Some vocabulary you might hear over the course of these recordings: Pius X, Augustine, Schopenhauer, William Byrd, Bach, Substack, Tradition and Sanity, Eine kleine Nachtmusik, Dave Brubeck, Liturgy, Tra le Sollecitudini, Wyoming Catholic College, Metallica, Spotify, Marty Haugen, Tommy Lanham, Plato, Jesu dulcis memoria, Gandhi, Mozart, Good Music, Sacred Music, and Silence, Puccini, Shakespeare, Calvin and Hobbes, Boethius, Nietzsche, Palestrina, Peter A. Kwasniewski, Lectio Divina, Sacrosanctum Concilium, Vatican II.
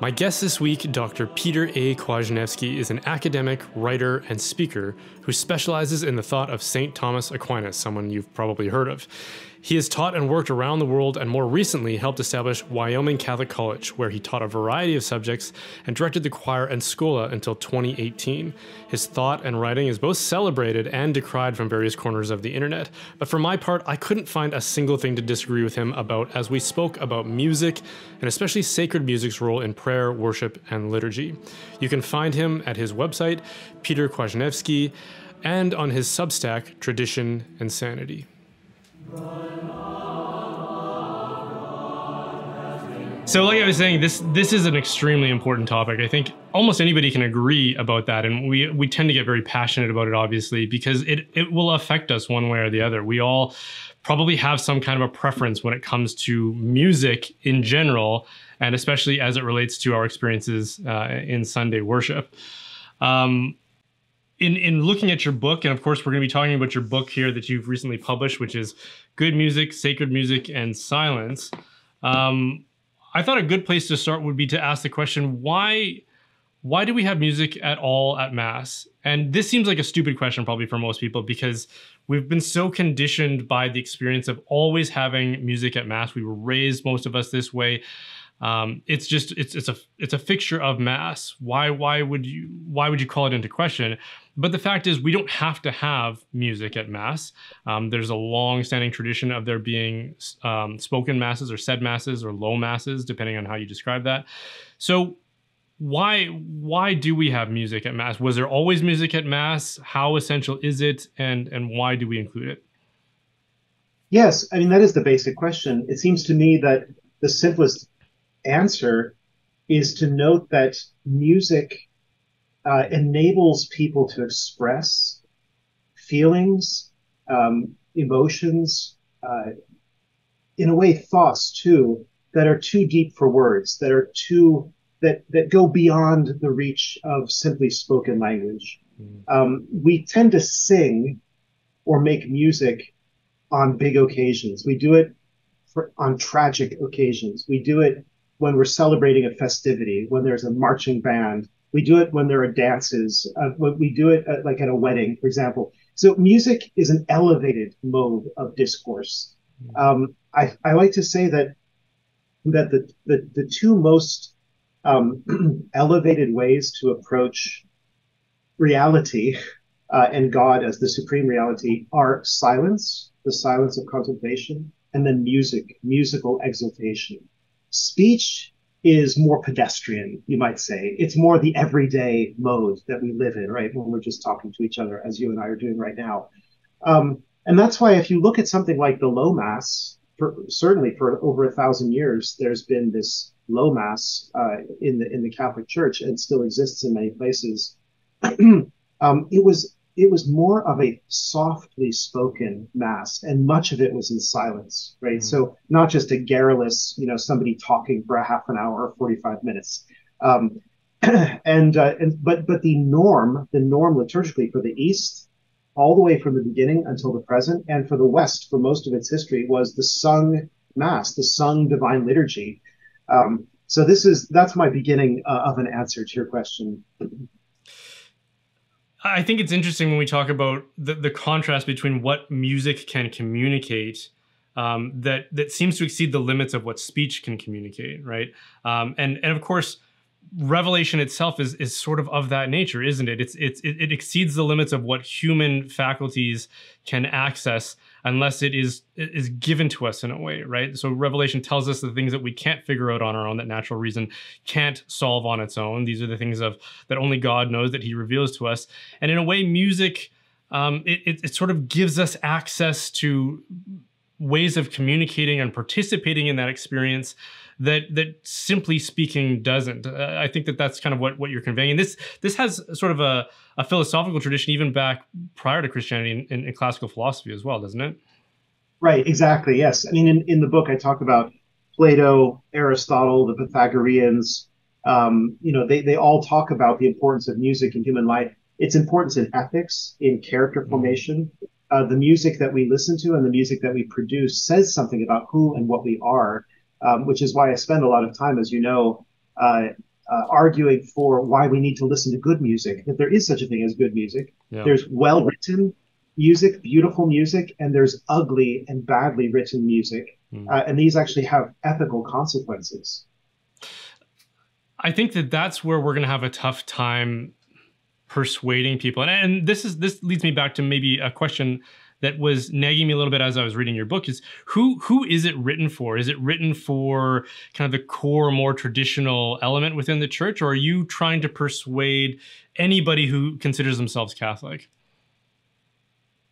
My guest this week, Dr. Peter A. Kwasniewski, is an academic, writer, and speaker who specializes in the thought of St. Thomas Aquinas, someone you've probably heard of. He has taught and worked around the world and more recently helped establish Wyoming Catholic College, where he taught a variety of subjects and directed the choir and scola until 2018. His thought and writing is both celebrated and decried from various corners of the internet. But for my part, I couldn't find a single thing to disagree with him about as we spoke about music and especially sacred music's role in prayer, worship, and liturgy. You can find him at his website, Peter Kwasniewski, and on his Substack, Tradition and Sanity. So like I was saying, this is an extremely important topic. I think almost anybody can agree about that. And we tend to get very passionate about it, obviously, because it will affect us one way or the other. We all probably have some kind of a preference when it comes to music in general, and especially as it relates to our experiences in Sunday worship. In looking at your book, and of course, we're going to be talking about your book here that you've recently published, which is Good Music, Sacred Music, and Silence. I thought a good place to start would be to ask the question, why do we have music at all at Mass? And this seems like a stupid question probably for most people, because we've been so conditioned by the experience of always having music at Mass. We were raised, most of us, this way. It's a fixture of Mass. Why would you call it into question? But the fact is, we don't have to have music at Mass. There's a long-standing tradition of there being spoken Masses or said Masses or low Masses, depending on how you describe that. So why do we have music at Mass? Was there always music at Mass? How essential is it? And why do we include it? Yes, I mean, that is the basic question. It seems to me that the simplest answer is to note that music enables people to express feelings, emotions, in a way thoughts too, that are too deep for words, that go beyond the reach of simply spoken language. We tend to sing or make music on big occasions. We do it on tragic occasions. We do it when we're celebrating a festivity, when there's a marching band. We do it when there are dances. We do it like at a wedding, for example. So music is an elevated mode of discourse. I like to say that the two most elevated ways to approach reality and God as the supreme reality are silence, the silence of contemplation, and then music, musical exaltation. Speech is more pedestrian, you might say. It's more the everyday mode that we live in, right? When we're just talking to each other, as you and I are doing right now. And that's why if you look at something like the low Mass, certainly for over 1,000 years, there's been this low Mass in the Catholic Church, and still exists in many places. It was more of a softly spoken Mass, and much of it was in silence, right? Mm-hmm. So not just a garrulous, somebody talking for a half an hour or 45 minutes. But the norm liturgically for the East, all the way from the beginning until the present, and for the West for most of its history, was the sung Mass, the sung divine liturgy. So that's my beginning of an answer to your question. I think it's interesting when we talk about the contrast between what music can communicate, that seems to exceed the limits of what speech can communicate, right? And of course, revelation itself is sort of that nature, isn't it? It exceeds the limits of what human faculties can access unless it is given to us in a way, right? So revelation tells us the things that we can't figure out on our own, that natural reason can't solve on its own. These are the things that only God knows, that he reveals to us. And in a way, music, it sort of gives us access to ways of communicating and participating in that experience that simply speaking doesn't. I think that's kind of what you're conveying. And this has sort of a philosophical tradition even back prior to Christianity in classical philosophy as well, doesn't it? Right, exactly, yes. I mean, in the book I talk about Plato, Aristotle, the Pythagoreans. They all talk about the importance of music in human life, its importance in ethics, in character formation. The music that we listen to and the music that we produce says something about who and what we are. Which is why I spend a lot of time, as you know, arguing for why we need to listen to good music, that there is such a thing as good music. Yeah. There's well-written music, beautiful music, and there's ugly and badly written music. And these actually have ethical consequences. I think that that's where we're going to have a tough time persuading people. And this leads me back to maybe a question that was nagging me a little bit as I was reading your book, is who is it written for? Is it written for kind of the core, more traditional element within the church? Or are you trying to persuade anybody who considers themselves Catholic?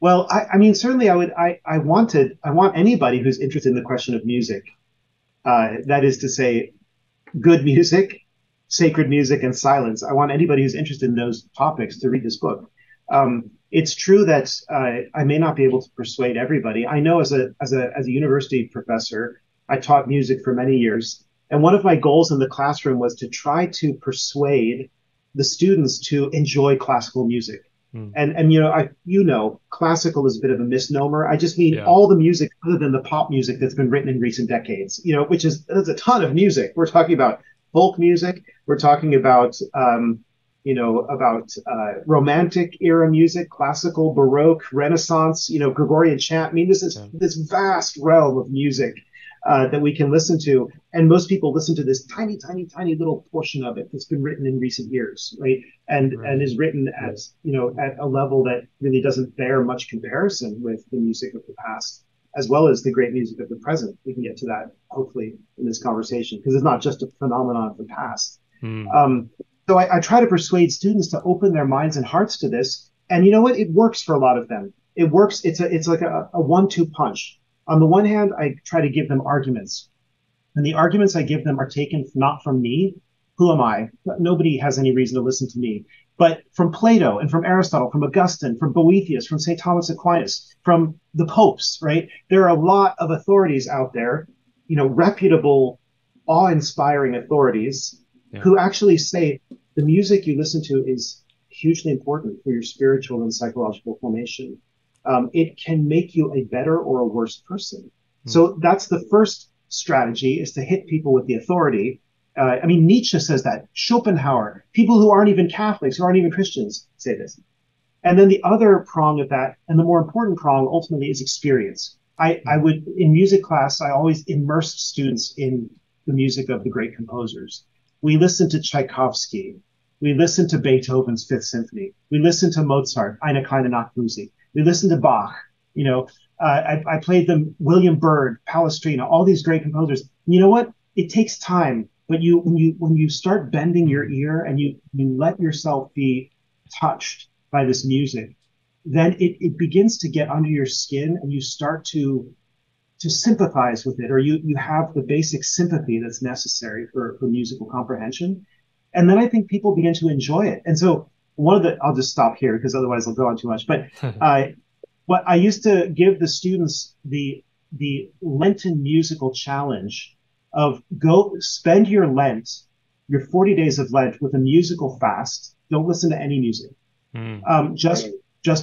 Well, I mean, certainly I want anybody who's interested in the question of music. That is to say, good music, sacred music, and silence. I want anybody who's interested in those topics to read this book. It's true that I may not be able to persuade everybody. I know as a university professor, I taught music for many years, and one of my goals in the classroom was to try to persuade the students to enjoy classical music. And you know, classical is a bit of a misnomer. I just mean all the music other than the pop music that's been written in recent decades. You know, which is a ton of music. We're talking about folk music. We're talking about Romantic era music, classical, Baroque, Renaissance. You know, Gregorian chant. I mean, this is this vast realm of music that we can listen to, and most people listen to this tiny little portion of it that's been written in recent years, right? And is written as, you know, at a level that really doesn't bear much comparison with the music of the past, as well as the great music of the present. We can get to that hopefully in this conversation, because it's not just a phenomenon of the past. So I try to persuade students to open their minds and hearts to this, and you know what? It works for a lot of them. It works. It's like a one-two punch. On the one hand, I try to give them arguments, and the arguments I give them are taken not from me. Who am I? Nobody has any reason to listen to me. But from Plato and from Aristotle, from Augustine, from Boethius, from St. Thomas Aquinas, from the popes, right? There are a lot of authorities out there, you know, reputable, awe-inspiring authorities who actually say the music you listen to is hugely important for your spiritual and psychological formation. It can make you a better or a worse person. So that's the first strategy, is to hit people with the authority. I mean, Nietzsche says that. Schopenhauer, people who aren't even Catholics, who aren't even Christians, say this. And then the other prong of that, and the more important prong ultimately, is experience. I would, in music class, I always immersed students in the music of the great composers. We listened to Tchaikovsky. We listened to Beethoven's Fifth Symphony. We listened to Mozart, Eine kleine Nachtmusik. We listened to Bach, you know, I played them, William Byrd, Palestrina, all these great composers. You know what? It takes time, but when you start bending your ear and you let yourself be touched by this music, then it begins to get under your skin, and you start to sympathize with it, or you have the basic sympathy that's necessary for musical comprehension. And then I think people begin to enjoy it. And so I'll just stop here because otherwise I'll go on too much. But what I used to give the students the Lenten musical challenge of go spend your Lent, your 40 days of Lent, with a musical fast. Don't listen to any music. Just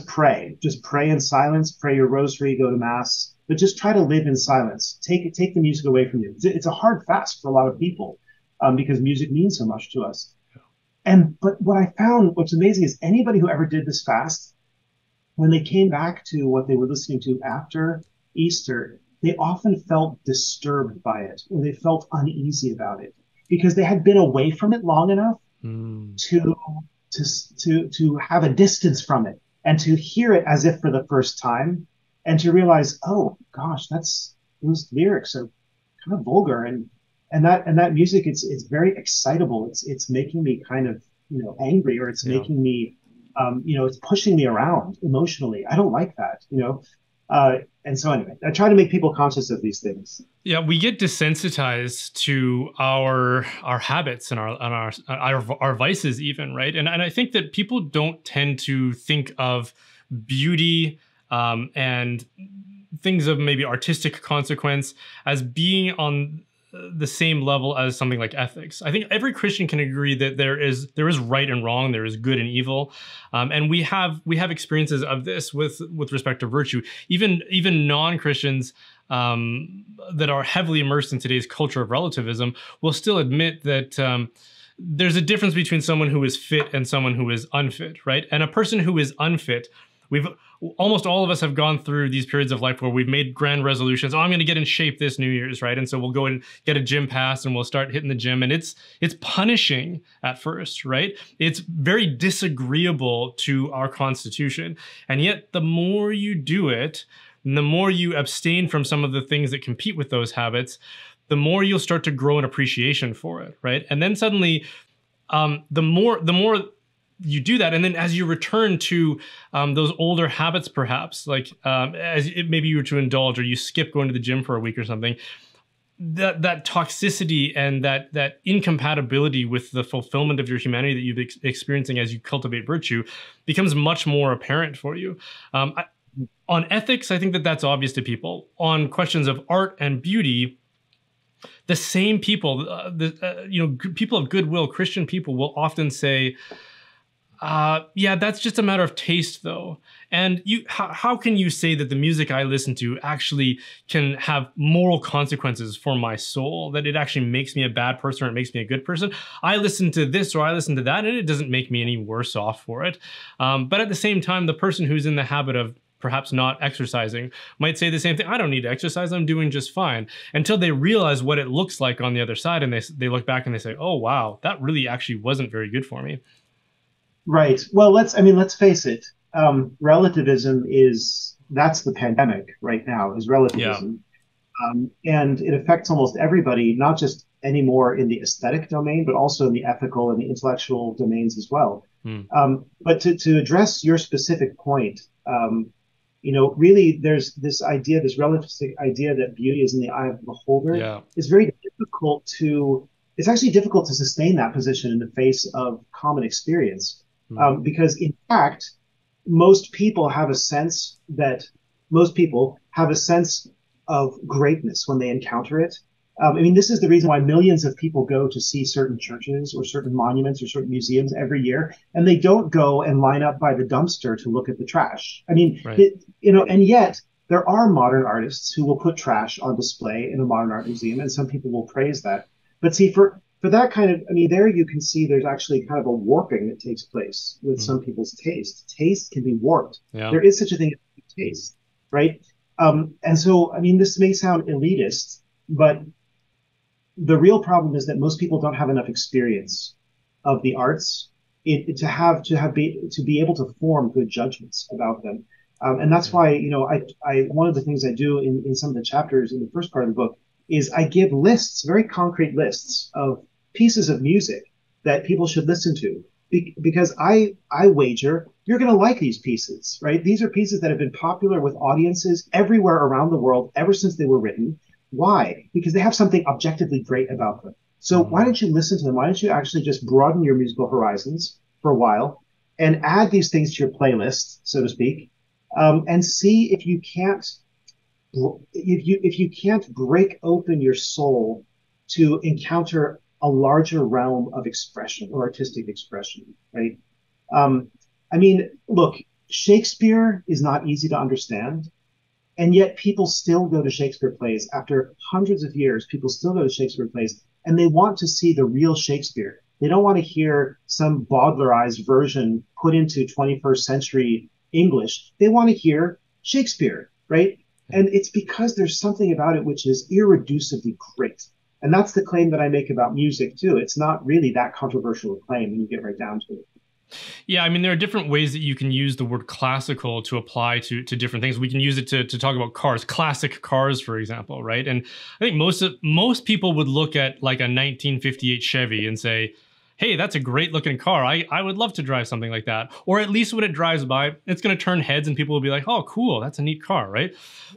pray. Just pray in silence. Pray your rosary. Go to mass. But just try to live in silence. Take the music away from you. It's a hard fast for a lot of people because music means so much to us. But what I found, what's amazing, is anybody who ever did this fast, when they came back to what they were listening to after Easter, they often felt disturbed by it, or they felt uneasy about it, because they had been away from it long enough to have a distance from it, and to hear it as if for the first time, and to realize, oh gosh, those lyrics are kind of vulgar, and that music, it's very excitable. It's making me kind of, you know, angry, or it's making me, you know, it's pushing me around emotionally. I don't like that, you know. And so anyway, I try to make people conscious of these things. Yeah, we get desensitized to our habits and our vices even, right? And I think that people don't tend to think of beauty and things of maybe artistic consequence as being on the same level as something like ethics. I think every Christian can agree that there is right and wrong, there is good and evil, and we have experiences of this with respect to virtue. Even non-Christians that are heavily immersed in today's culture of relativism will still admit that there's a difference between someone who is fit and someone who is unfit, right? And a person who is unfit, we've almost all of us have gone through these periods of life where we've made grand resolutions. Oh, I'm going to get in shape this New Year's, right? And so we'll go and get a gym pass and we'll start hitting the gym. And it's punishing at first, right? It's very disagreeable to our constitution. And yet the more you do it, and the more you abstain from some of the things that compete with those habits, the more you'll start to grow an appreciation for it, right? And then suddenly, the more you do that, and then as you return to those older habits, perhaps, like maybe you were to indulge or you skip going to the gym for a week or something, that toxicity and that incompatibility with the fulfillment of your humanity that you've experiencing as you cultivate virtue becomes much more apparent for you. On ethics, I think that that's obvious to people. On questions of art and beauty, the same people, people of goodwill, Christian people, will often say, yeah, that's just a matter of taste, though. And how can you say that the music I listen to actually can have moral consequences for my soul, that it actually makes me a bad person or it makes me a good person? I listen to this or I listen to that, and it doesn't make me any worse off for it. But at the same time, the person who's in the habit of perhaps not exercising might say the same thing. I don't need to exercise. I'm doing just fine, until they realize what it looks like on the other side. And they look back and they say, oh, wow, that really actually wasn't very good for me. Right. Well, let's face it. Relativism that's the pandemic right now, is relativism. Yeah. And it affects almost everybody, not just anymore in the aesthetic domain, but also in the ethical and the intellectual domains as well. Mm. But to address your specific point, really, there's this idea, this relativistic idea that beauty is in the eye of the beholder. Yeah. It's very difficult to, it's actually difficult to sustain that position in the face of common experience. Mm. Because in fact, most people have a sense of greatness when they encounter it. This is the reason why millions of people go to see certain churches or certain monuments or certain museums every year, and they don't go and line up by the dumpster to look at the trash. Right. And yet there are modern artists who will put trash on display in a modern art museum, and some people will praise that. But see, for that kind of, there you can see there's actually kind of a warping that takes place with some people's taste. Taste can be warped. Yeah. There is such a thing as taste, right? And so, this may sound elitist, but the real problem is that most people don't have enough experience of the arts to be able to form good judgments about them. And that's why, one of the things I do in some of the chapters in the first part of the book is I give lists, very concrete lists of pieces of music that people should listen to, because I wager you're going to like these pieces, right? These are pieces that have been popular with audiences everywhere around the world ever since they were written. Why? Because they have something objectively great about them. So why don't you listen to them? Why don't you actually just broaden your musical horizons for a while and add these things to your playlist, so to speak, and see if you can't break open your soul to encounter a larger realm of expression or artistic expression, right? Look, Shakespeare is not easy to understand. And yet people still go to Shakespeare plays. After hundreds of years, people still go to Shakespeare plays, and they want to see the real Shakespeare. They don't want to hear some Baudelaireized version put into 21st century English. They want to hear Shakespeare, right? And it's because there's something about it which is irreducibly great. And that's the claim that I make about music, too. It's not really that controversial a claim when you get right down to it. Yeah, there are different ways that you can use the word classical to apply to different things. We can use it to talk about cars, classic cars, for example, right? And I think most people would look at like a 1958 Chevy and say, hey, that's a great looking car. I would love to drive something like that. Or at least when it drives by, it's going to turn heads and people will be like, oh, cool, that's a neat car, right?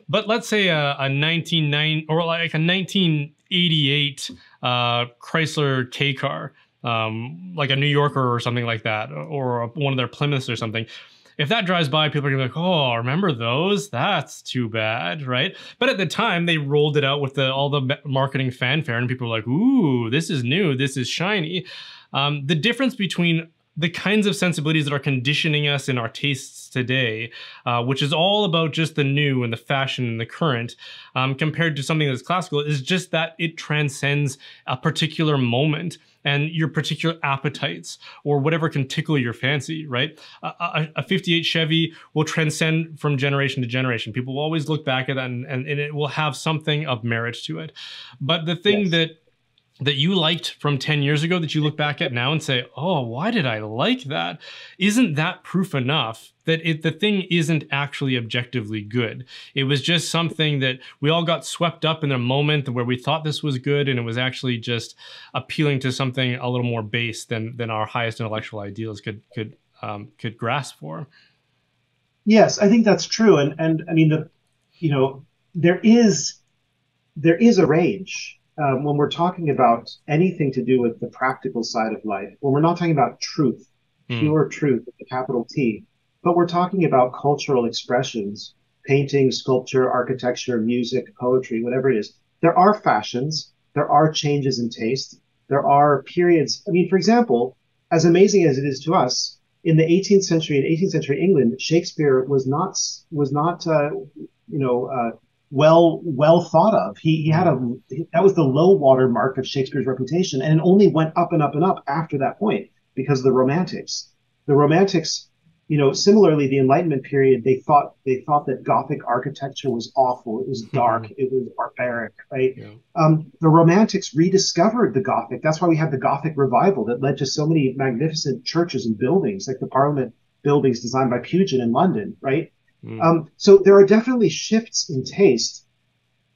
But let's say a 1988 Chrysler K car, like a New Yorker or something like that, or one of their Plymouths or something. If that drives by, people are going to be like, oh, remember those? That's too bad, right? But at the time, they rolled it out with all the marketing fanfare, and people were like, ooh, this is new, this is shiny. The difference between the kinds of sensibilities that are conditioning us in our tastes today, which is all about just the new and the fashion and the current, compared to something that's classical, is just that it transcends a particular moment. and your particular appetites or whatever can tickle your fancy, right? A 58 Chevy will transcend from generation to generation. People will always look back at that and it will have something of merit to it. But the thing yes. that you liked from 10 years ago that you look back at now and say, oh, why did I like that? Isn't that proof enough that the thing isn't actually objectively good? It was just something that we all got swept up in a moment where we thought this was good, and it was actually just appealing to something a little more base than our highest intellectual ideals could grasp for. Yes, I think that's true. And I mean, there is a range. When we're talking about anything to do with the practical side of life, when we're not talking about truth, pure truth with a capital T, but we're talking about cultural expressions, painting, sculpture, architecture, music, poetry, whatever it is, there are fashions, there are changes in taste, there are periods. I mean, for example, as amazing as it is to us, in the 18th century, in 18th century England, Shakespeare was not well thought of. He had that was the low water mark of Shakespeare's reputation, and it only went up and up and up after that point because of the Romantics. The Romantics, similarly, the Enlightenment period, they thought that Gothic architecture was awful. It was dark. It was barbaric, right? Yeah. The Romantics rediscovered the Gothic. That's why we had the Gothic revival that led to so many magnificent churches and buildings, like the Parliament buildings designed by Pugin in London, right? So there are definitely shifts in taste,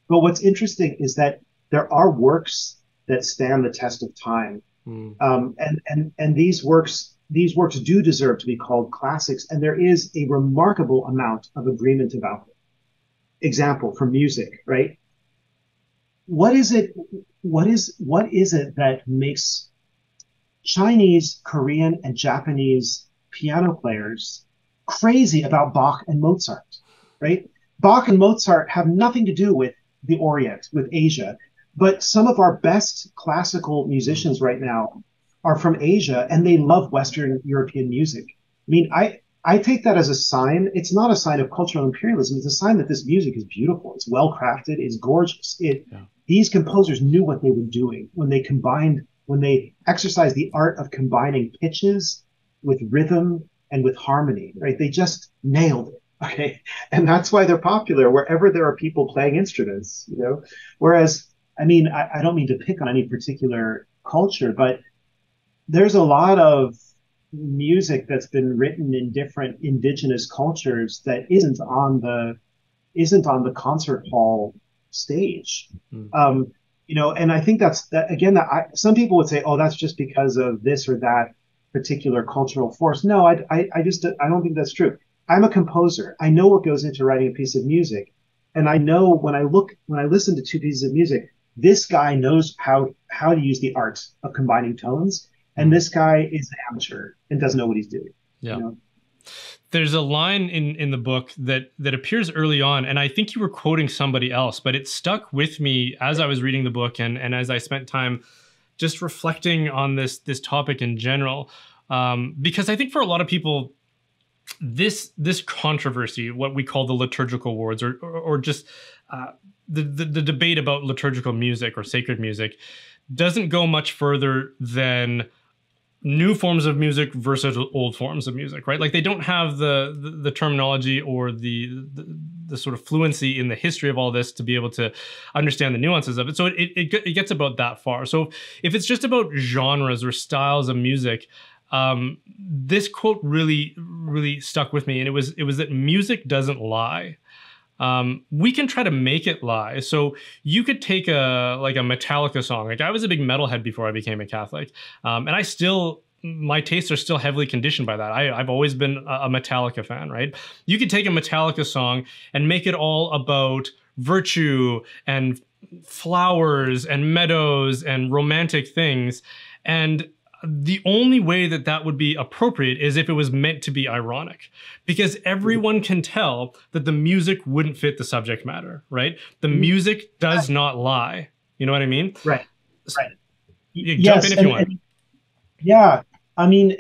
but what's interesting is that there are works that stand the test of time, and these works do deserve to be called classics, and there is a remarkable amount of agreement about them. Example for music, right? What is it that makes Chinese, Korean, and Japanese piano players crazy about Bach and Mozart, right? Bach and Mozart have nothing to do with the Orient, with Asia, but some of our best classical musicians right now are from Asia, and they love Western European music. I mean, I take that as a sign. It's not a sign of cultural imperialism. It's a sign that this music is beautiful. It's well-crafted. It's gorgeous. These composers knew what they were doing when they exercised the art of combining pitches with rhythm and with harmony, right? They just nailed it, okay? And that's why they're popular wherever there are people playing instruments, Whereas, I mean, I don't mean to pick on any particular culture, but there's a lot of music that's been written in different indigenous cultures that isn't on the concert hall stage. And I think some people would say, oh, that's just because of this or that particular cultural force. No, I don't think that's true. I'm a composer. I know what goes into writing a piece of music, and I know when I listen to two pieces of music, this guy knows how to use the art of combining tones, and this guy is an amateur and doesn't know what he's doing. Yeah. There's a line in the book that appears early on, and I think you were quoting somebody else, but it stuck with me as I was reading the book and as I spent time just reflecting on this topic in general, because I think for a lot of people, this controversy, what we call the liturgical wars, or just the debate about liturgical music or sacred music, doesn't go much further than new forms of music versus old forms of music, right? Like they don't have the terminology or the sort of fluency in the history of all this to be able to understand the nuances of it. So it gets about that far. So if it's just about genres or styles of music, this quote really, really stuck with me. And it was that music doesn't lie. We can try to make it lie. So you could take a Metallica song. Like I was a big metalhead before I became a Catholic. And my tastes are still heavily conditioned by that. I've always been a Metallica fan, right? You could take a Metallica song and make it all about virtue and flowers and meadows and romantic things. And the only way that would be appropriate is if it was meant to be ironic, because everyone can tell that the music wouldn't fit the subject matter, right? The music does not lie. You know what I mean? Right. Jump in if you want. Yeah. I mean,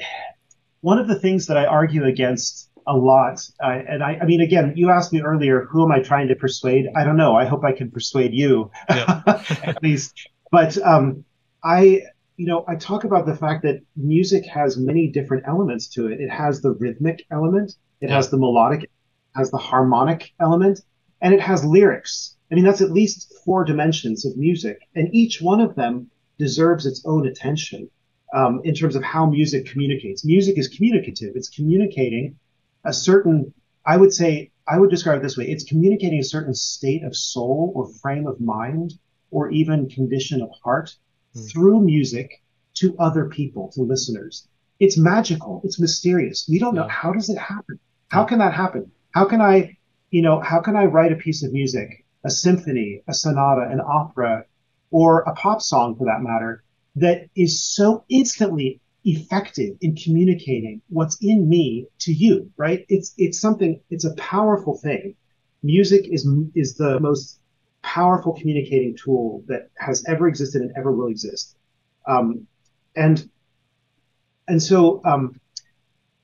one of the things that I argue against a lot, and I mean, again, you asked me earlier, who am I trying to persuade? I don't know. I hope I can persuade you, at least. But you know, I talk about the fact that music has many different elements to it. It has the rhythmic element, it has the melodic, it has the harmonic element, and it has lyrics. I mean, that's at least four dimensions of music, and each one of them deserves its own attention in terms of how music communicates. Music is communicative. It's communicating a certain, I would say, I would describe it this way. It's communicating a certain state of soul or frame of mind or even condition of heart through music to other people, to listeners. It's magical. It's mysterious. We don't know. How does it happen? How can that happen? How can I, you know, how can I write a piece of music, a symphony, a sonata, an opera, or a pop song for that matter, that is so instantly effective in communicating what's in me to you, right? It's something, it's a powerful thing. Music is the most powerful communicating tool that has ever existed and ever will exist. And so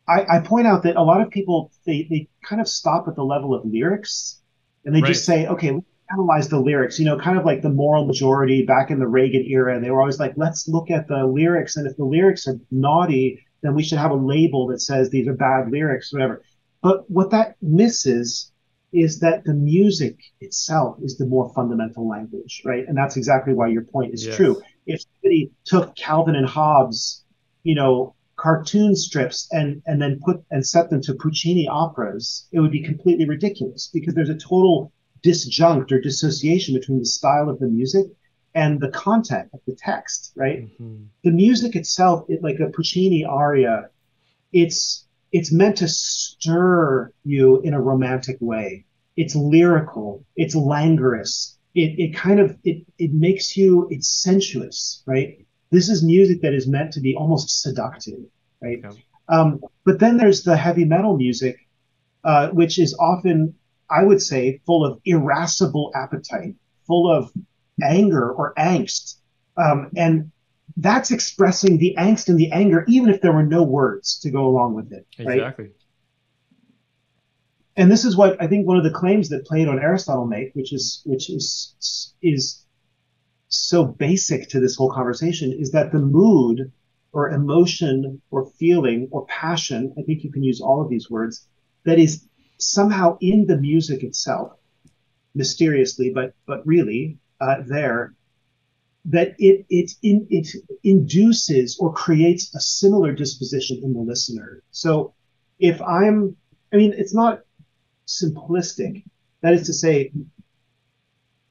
I point out that a lot of people, they kind of stop at the level of lyrics and they just say, okay, analyze the lyrics, you know, kind of like the moral majority back in the Reagan era. They were always like, let's look at the lyrics. And if the lyrics are naughty, then we should have a label that says these are bad lyrics, whatever. But what that misses is that the music itself is the more fundamental language, right? And that's exactly why your point is true. If somebody took Calvin and Hobbes, you know, cartoon strips and then put and set them to Puccini operas, it would be completely ridiculous because there's a total disjunct or dissociation between the style of the music and the content of the text, right? The music itself, like a Puccini aria, it's meant to stir you in a romantic way. It's lyrical, it's languorous, it makes you, it's sensuous, right? This is music that is meant to be almost seductive, right? But then there's the heavy metal music, which is often, I would say, full of irascible appetite, full of anger or angst. And that's expressing the angst and the anger, even if there were no words to go along with it. Exactly. Right? And this is what I think one of the claims that Plato and Aristotle make, which is so basic to this whole conversation, is that the mood or emotion or feeling or passion, I think you can use all of these words, that is somehow in the music itself, mysteriously, but really there, that it induces or creates a similar disposition in the listener. So if it's not simplistic. That is to say,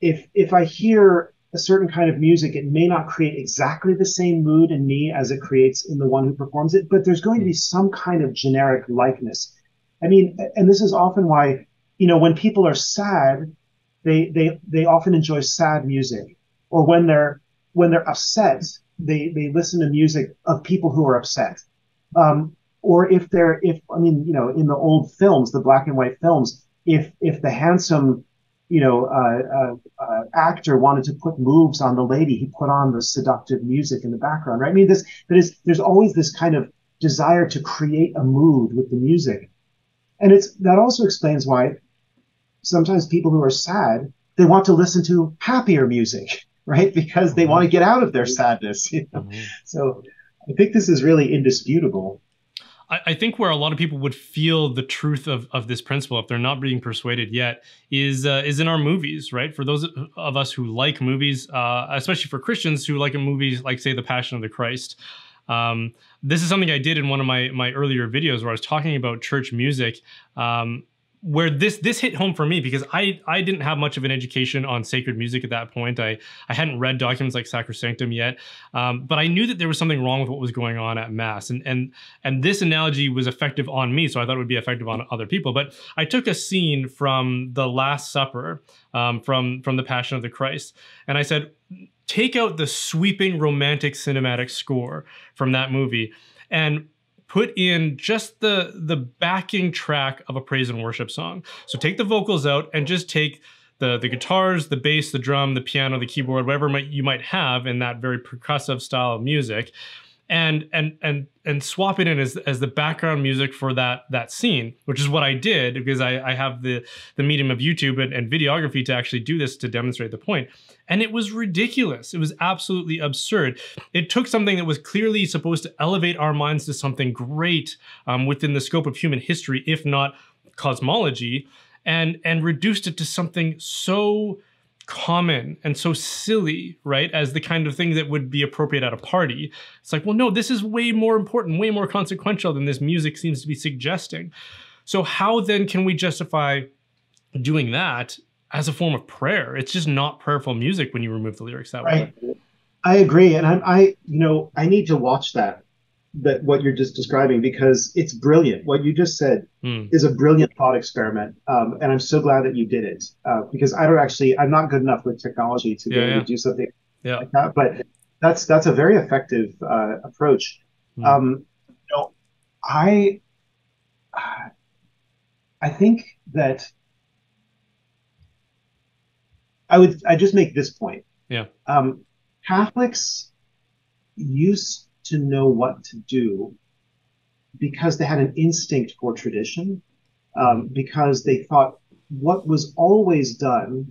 if I hear a certain kind of music, it may not create exactly the same mood in me as it creates in the one who performs it, but there's going to be some kind of generic likeness. I mean, and this is often why, you know, when people are sad, they often enjoy sad music, or when they're upset, they listen to music of people who are upset, or if in the old films, the black and white films, if the handsome, you know, actor wanted to put moves on the lady, he put on the seductive music in the background, right? I mean, there's always this kind of desire to create a mood with the music. And that also explains why sometimes people who are sad, they want to listen to happier music, right? Because they want to get out of their sadness. You know? So I think this is really indisputable. I think where a lot of people would feel the truth of this principle, if they're not being persuaded yet, is in our movies, right? For those of us who like movies, especially for Christians who like a movie like, say, The Passion of the Christ. This is something I did in one of my earlier videos where I was talking about church music, where this hit home for me because I didn't have much of an education on sacred music at that point. I hadn't read documents like Sacrosanctum yet, but I knew that there was something wrong with what was going on at Mass. And this analogy was effective on me, so I thought it would be effective on other people. But I took a scene from the Last Supper, from the Passion of the Christ, and I said, take out the sweeping romantic cinematic score from that movie and put in just the backing track of a praise and worship song. So take the vocals out and just take the guitars, the bass, the drum, the piano, the keyboard, whatever you might have in that very percussive style of music, and swap it in as the background music for that scene, which is what I did because I have the medium of YouTube and videography to actually do this to demonstrate the point. And it was ridiculous. It was absolutely absurd. It took something that was clearly supposed to elevate our minds to something great within the scope of human history, if not cosmology, and reduced it to something so common and so silly, right? As the kind of thing that would be appropriate at a party. It's like, well, no, this is way more important, way more consequential than this music seems to be suggesting. So how then can we justify doing that as a form of prayer? It's just not prayerful music when you remove the lyrics that way. Right. I agree. And I need to watch that what you're just describing, because it's brilliant. What you just said is a brilliant thought experiment. And I'm so glad that you did it, because I'm not good enough with technology to be able to do something like that, but that's a very effective approach. I think that I just make this point. Yeah. Catholics used to know what to do because they had an instinct for tradition, because they thought what was always done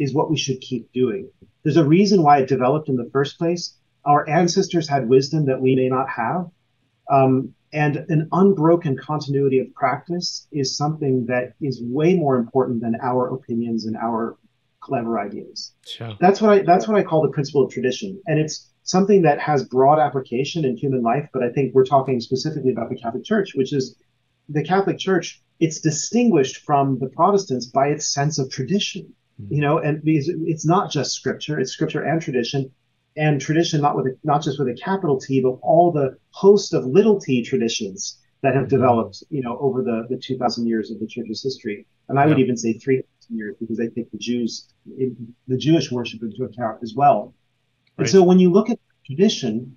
is what we should keep doing. There's a reason why it developed in the first place. Our ancestors had wisdom that we may not have, and an unbroken continuity of practice is something that is way more important than our opinions and our clever ideas. Sure. That's what I call the principle of tradition, and it's something that has broad application in human life, but I think we're talking specifically about the Catholic Church, which is the Catholic Church, it's distinguished from the Protestants by its sense of tradition, and it's not just scripture, it's scripture and tradition, not just with a capital T, but all the host of little t traditions that have developed, over the 2,000 years of the Church's history. And I would even say 3,000 years, because I take the Jewish worship into account as well. And so when you look at tradition,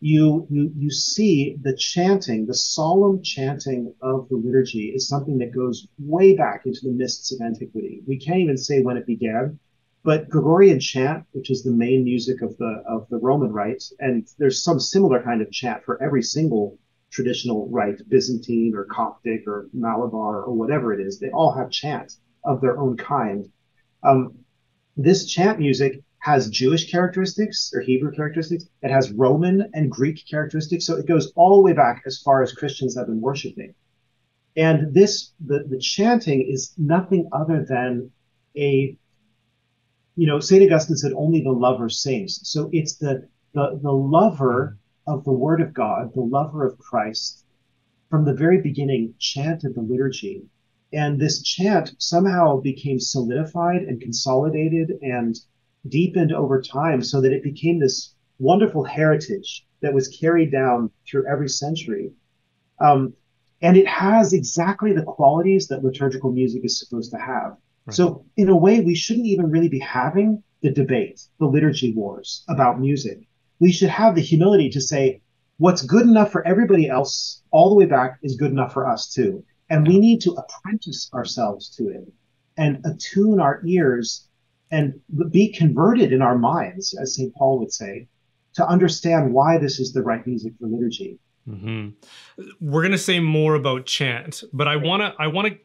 you see the chanting, the solemn chanting of the liturgy is something that goes way back into the mists of antiquity. We can't even say when it began, but Gregorian chant, which is the main music of the Roman Rite, and there's some similar kind of chant for every single traditional rite, Byzantine or Coptic or Malabar or whatever it is, they all have chant of their own kind. This chant music has Jewish characteristics or Hebrew characteristics. It has Roman and Greek characteristics. So it goes all the way back as far as Christians have been worshiping. And the chanting is nothing other than St. Augustine said only the lover sings. So it's the lover of the Word of God, the lover of Christ, from the very beginning chanted the liturgy. And this chant somehow became solidified and consolidated and deepened over time so that it became this wonderful heritage that was carried down through every century. And it has exactly the qualities that liturgical music is supposed to have. Right. So in a way, we shouldn't even really be having the debate, the liturgy wars about music. We should have the humility to say, what's good enough for everybody else all the way back is good enough for us too. And we need to apprentice ourselves to it and attune our ears and be converted in our minds, as St. Paul would say, to understand why this is the right music for liturgy. Mm-hmm. We're going to say more about chant, but I want to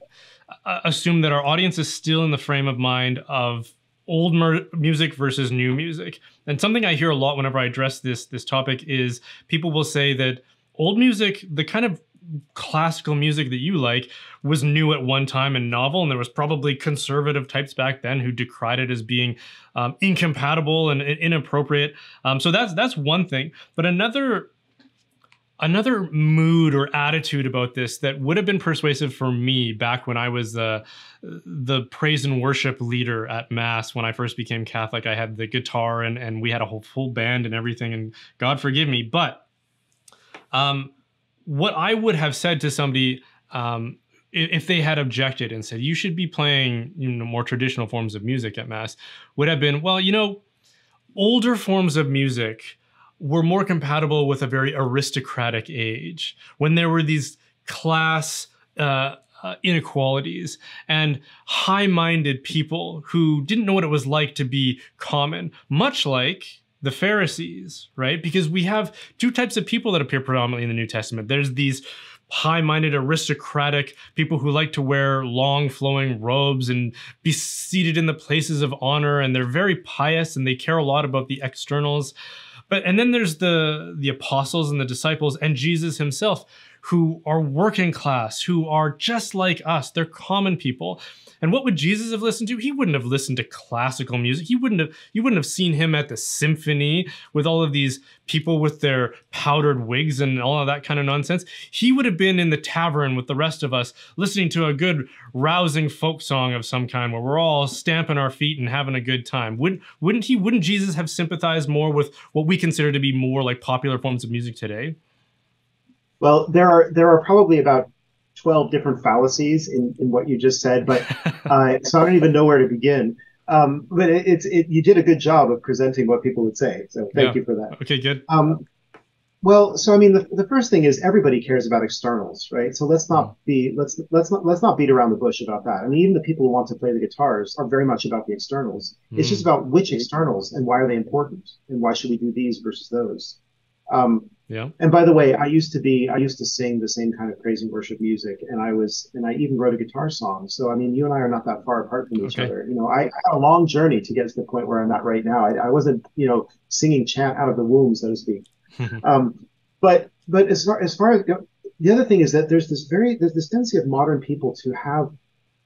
assume that our audience is still in the frame of mind of old music versus new music. And something I hear a lot whenever I address this topic is people will say that old music, the kind of classical music that you like, was new at one time and novel, and there was probably conservative types back then who decried it as being incompatible and inappropriate. So that's one thing. But another mood or attitude about this that would have been persuasive for me back when I was the praise and worship leader at Mass when I first became Catholic. I had the guitar and we had a whole full band and everything, and God forgive me, but what I would have said to somebody if they had objected and said, you should be playing more traditional forms of music at Mass, would have been, well, older forms of music were more compatible with a very aristocratic age when there were these class inequalities and high-minded people who didn't know what it was like to be common, much like the Pharisees, right? Because we have two types of people that appear predominantly in the New Testament. There's these high-minded, aristocratic people who like to wear long flowing robes and be seated in the places of honor, and they're very pious and they care a lot about the externals. And then there's the apostles and the disciples and Jesus himself, who are working class, who are just like us. They're common people. And what would Jesus have listened to? He wouldn't have listened to classical music. You wouldn't have seen him at the symphony with all of these people with their powdered wigs and all of that kind of nonsense. He would have been in the tavern with the rest of us, listening to a good rousing folk song of some kind where we're all stamping our feet and having a good time. Wouldn't Jesus have sympathized more with what we consider to be more like popular forms of music today? Well, there are probably about 12 different fallacies in what you just said, but so I don't even know where to begin. But you did a good job of presenting what people would say, so thank you for that. Okay, good. Well, so I mean, the first thing is everybody cares about externals, right? So let's not beat around the bush about that. I mean, even the people who want to play the guitars are very much about the externals. It's just about which externals and why are they important and why should we do these versus those. Yeah. And by the way, I used to sing the same kind of praise and worship music, and I even wrote a guitar song. So I mean, you and I are not that far apart from each other. You know, I had a long journey to get to the point where I'm at right now. I wasn't, you know, singing chant out of the womb, so to speak. But as far as you know, the other thing is that there's this tendency of modern people to have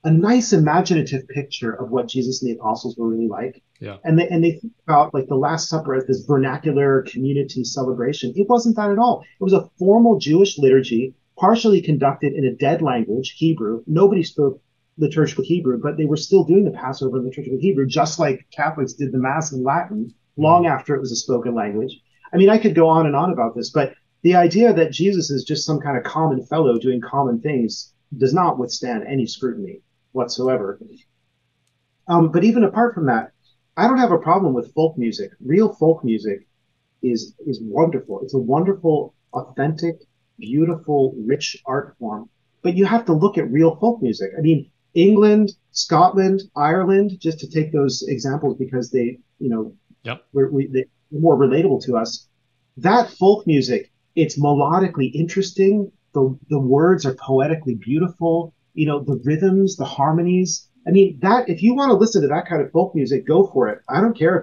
a nice imaginative picture of what Jesus and the apostles were really like. Yeah. And they think about like the Last Supper as this vernacular community celebration. It wasn't that at all. It was a formal Jewish liturgy, partially conducted in a dead language, Hebrew. Nobody spoke liturgical Hebrew, but they were still doing the Passover in liturgical Hebrew, just like Catholics did the Mass in Latin long after it was a spoken language. I mean, I could go on and on about this, but the idea that Jesus is just some kind of common fellow doing common things does not withstand any scrutiny whatsoever. But even apart from that, I don't have a problem with folk music. Real folk music is wonderful. It's a wonderful, authentic, beautiful, rich art form. But you have to look at real folk music. I mean, England, Scotland, Ireland, just to take those examples because they, you know, they're more relatable to us. That folk music, it's melodically interesting. The words are poetically beautiful. You know, the rhythms, the harmonies. I mean, that if you want to listen to that kind of folk music, go for it. I don't care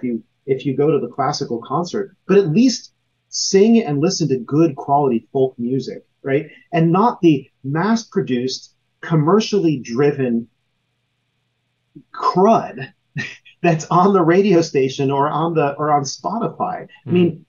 if you go to the classical concert, but at least sing and listen to good quality folk music, right? And not the mass-produced, commercially driven crud that's on the radio station or on Spotify. I mean,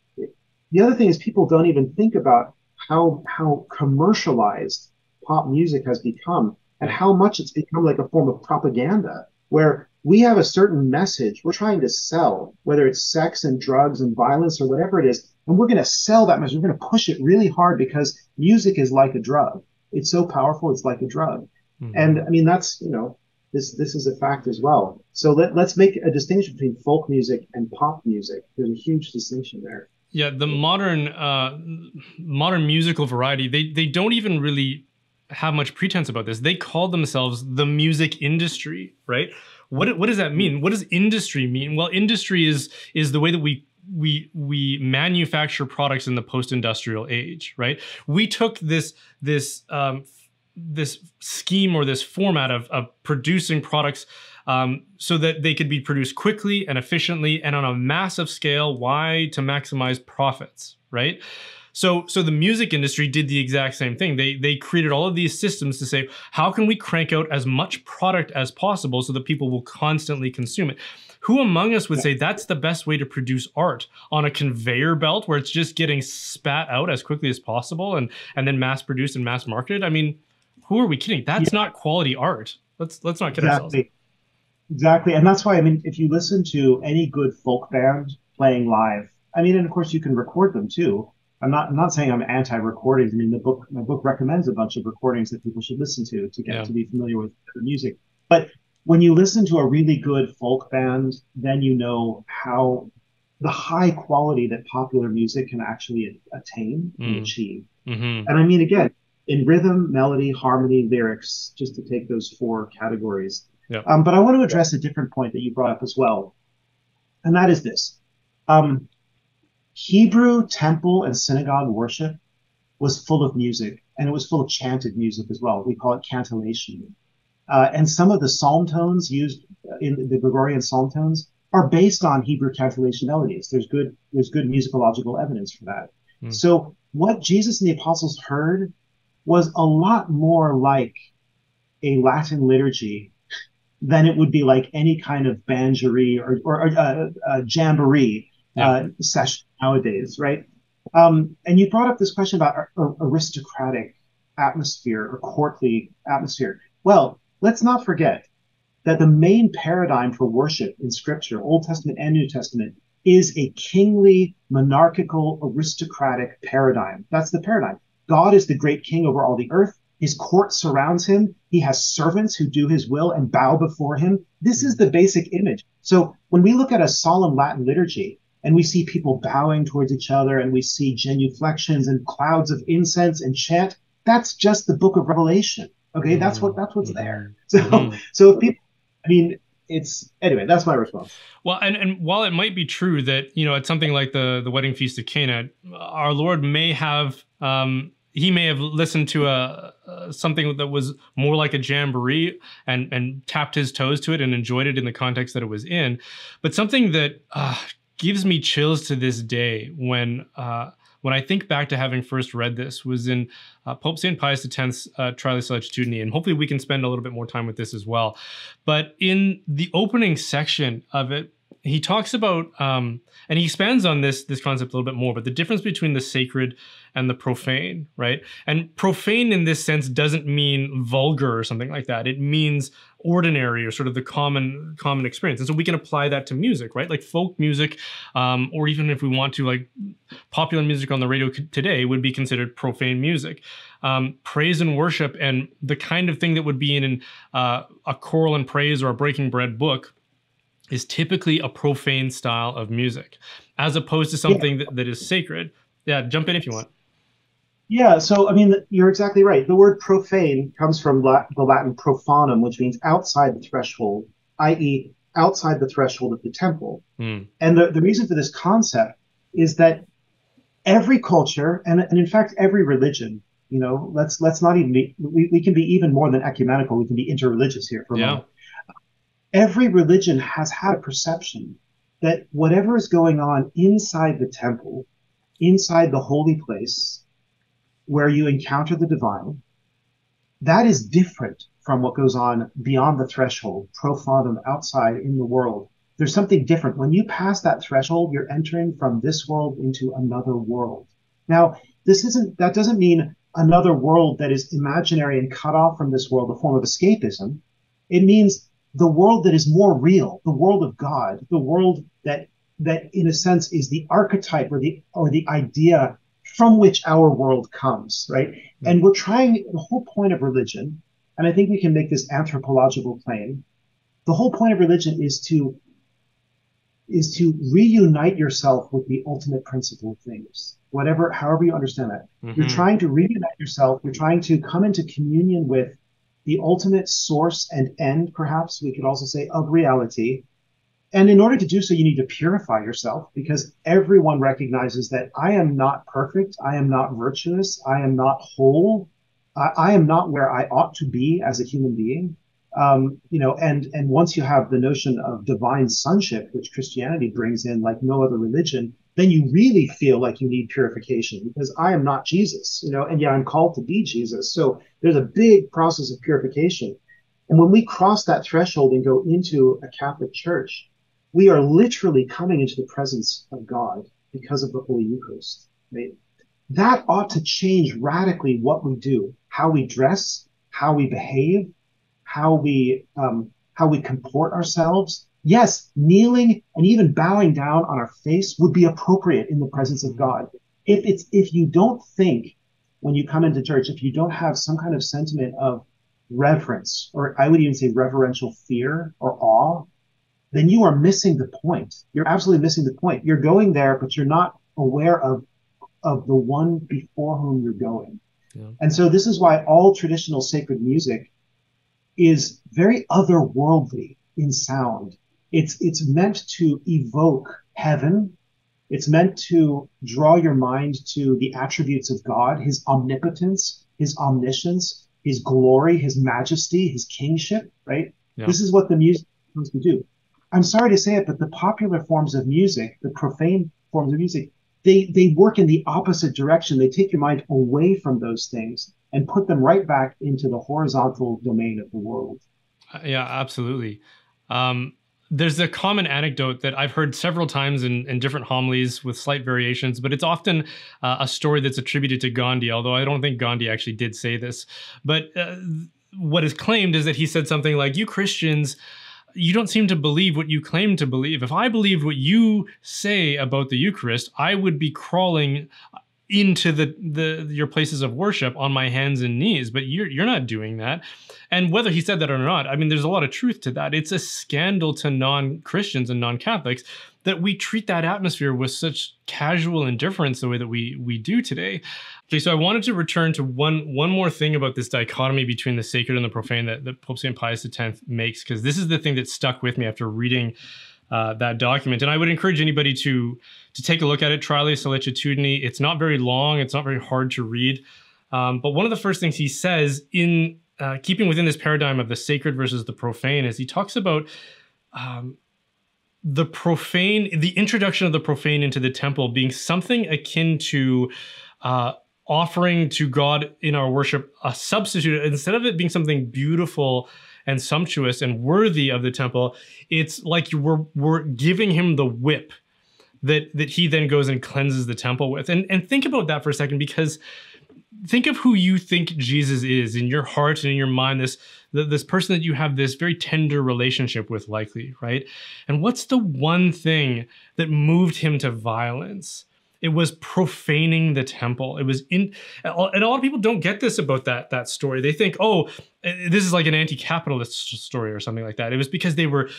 the other thing is people don't even think about how commercialized pop music has become. And how much it's become like a form of propaganda, where we have a certain message we're trying to sell, whether it's sex and drugs and violence or whatever it is, and we're going to sell that message. We're going to push it really hard because music is like a drug. It's so powerful, it's like a drug. And I mean, that's, you know, this is a fact as well. So let's make a distinction between folk music and pop music. There's a huge distinction there. Yeah, the modern musical variety, they don't even really have much pretense about this. They call themselves the music industry, right? What does that mean? What does industry mean? Well, industry is the way that we manufacture products in the post-industrial age, right? We took this scheme or this format of producing products so that they could be produced quickly and efficiently and on a massive scale. Why? To maximize profits, right? So the music industry did the exact same thing. They created all of these systems to say, how can we crank out as much product as possible so that people will constantly consume it? Who among us would say that's the best way to produce art? On a conveyor belt where it's just getting spat out as quickly as possible and then mass produced and mass marketed? I mean, who are we kidding? That's not quality art. Let's not kid ourselves. Exactly. And that's why, I mean, if you listen to any good folk band playing live, I mean, and of course you can record them too. I'm not saying I'm anti-recordings. I mean, my book recommends a bunch of recordings that people should listen to get to be familiar with the music. But when you listen to a really good folk band, then you know how the high quality that popular music can actually attain and achieve. And I mean, again, in rhythm, melody, harmony, lyrics, just to take those four categories. But I want to address a different point that you brought up as well, and that is this. Hebrew temple and synagogue worship was full of music, and it was full of chanted music as well. We call it cantillation. And some of the psalm tones used in the Gregorian psalm tones are based on Hebrew cantillation melodies. There's good musicological evidence for that. Mm. So what Jesus and the apostles heard was a lot more like a Latin liturgy than it would be like any kind of banjerie or jamboree session nowadays, right? And you brought up this question about aristocratic atmosphere or courtly atmosphere. Well, let's not forget that the main paradigm for worship in Scripture, Old Testament and New Testament, is a kingly, monarchical, aristocratic paradigm. That's the paradigm. God is the great king over all the earth. His court surrounds him. He has servants who do his will and bow before him. This is the basic image. So when we look at a solemn Latin liturgy, and we see people bowing towards each other, and we see genuflections and clouds of incense and chant, that's just the book of Revelation. Okay, mm-hmm. that's what's there. So mm-hmm. so if people, I mean, it's, anyway, that's my response. Well, and while it might be true that, you know, at something like the wedding feast of Cana, our Lord may have he may have listened to something that was more like a jamboree and tapped his toes to it and enjoyed it in the context that it was in. But something that gives me chills to this day when I think back to having first read this was in Pope St. Pius X's Tra le Sollecitudini, and hopefully we can spend a little bit more time with this as well. But in the opening section of it, he talks about, and he expands on this concept a little bit more, but the difference between the sacred and the profane, right? And profane in this sense doesn't mean vulgar or something like that. It means ordinary or sort of the common experience. And so we can apply that to music, right? Like folk music, or even if we want to, like popular music on the radio today would be considered profane music. Praise and worship and the kind of thing that would be in a choral and praise or a breaking bread book is typically a profane style of music, as opposed to something that is sacred. Yeah, jump in if you want. Yeah, so I mean, you're exactly right. The word profane comes from the Latin profanum, which means outside the threshold, i.e. outside the threshold of the temple. Mm. And the reason for this concept is that every culture, and in fact, every religion, you know, let's not even be, we can be even more than ecumenical, we can be interreligious here for a moment. Every religion has had a perception that whatever is going on inside the temple, inside the holy place, where you encounter the divine, that is different from what goes on beyond the threshold, profanum, outside in the world. There's something different. When you pass that threshold, you're entering from this world into another world. Now, that doesn't mean another world that is imaginary and cut off from this world, a form of escapism. It means the world that is more real, the world of God, the world that in a sense is the archetype or the idea from which our world comes, right? Mm-hmm. And we're trying, the whole point of religion, and I think we can make this anthropological claim, the whole point of religion is to reunite yourself with the ultimate principle of things, however you understand that. Mm-hmm. You're trying to reunite yourself, you're trying to come into communion with the ultimate source and end, perhaps, we could also say, of reality. And in order to do so, you need to purify yourself, because everyone recognizes that I am not perfect, I am not virtuous, I am not whole, I am not where I ought to be as a human being. You know, and once you have the notion of divine sonship, which Christianity brings in like no other religion, then you really feel like you need purification, because I am not Jesus, you know, and yet I'm called to be Jesus. So there's a big process of purification. And when we cross that threshold and go into a Catholic church, we are literally coming into the presence of God because of the Holy Eucharist. Right? That ought to change radically what we do, how we dress, how we behave, how we comport ourselves. Yes, kneeling and even bowing down on our face would be appropriate in the presence of God. If you don't think when you come into church, if you don't have some kind of sentiment of reverence, or I would even say reverential fear or awe, then you are missing the point. You're absolutely missing the point. You're going there, but you're not aware of the one before whom you're going. Yeah. And so this is why all traditional sacred music is very otherworldly in sound. It's meant to evoke heaven It's meant to draw your mind to the attributes of God, his omnipotence, his omniscience, his glory, his majesty, his kingship, right? Yeah. This is what the music is supposed to do. I'm sorry to say it, but the popular forms of music, the profane forms of music, they work in the opposite direction. They take your mind away from those things and put them right back into the horizontal domain of the world. Yeah, absolutely. There's a common anecdote that I've heard several times in different homilies with slight variations, but it's often a story that's attributed to Gandhi, although I don't think Gandhi actually did say this. But what is claimed is that he said something like, "You Christians, you don't seem to believe what you claim to believe. If I believed what you say about the Eucharist, I would be crawling into your places of worship on my hands and knees, but you're not doing that." And whether he said that or not, I mean, there's a lot of truth to that. It's a scandal to non-Christians and non-Catholics that we treat that atmosphere with such casual indifference the way that we do today. Okay, so I wanted to return to one more thing about this dichotomy between the sacred and the profane that Pope St. Pius X makes, because this is the thing that stuck with me after reading that document. And I would encourage anybody to take a look at it, Tra le Sollecitudini. It's not very long. It's not very hard to read. But one of the first things he says, in keeping within this paradigm of the sacred versus the profane, is he talks about the profane, the introduction of the profane into the temple being something akin to offering to God in our worship a substitute. Instead of it being something beautiful and sumptuous and worthy of the temple, it's like we're giving him the whip that he then goes and cleanses the temple with. And think about that for a second, because think of who you think Jesus is in your heart and in your mind, this person that you have this very tender relationship with, likely, right? And what's the one thing that moved him to violence? It was profaning the temple. It was and a lot of people don't get this about that story. They think, oh, this is like an anti-capitalist story or something like that. It was because they were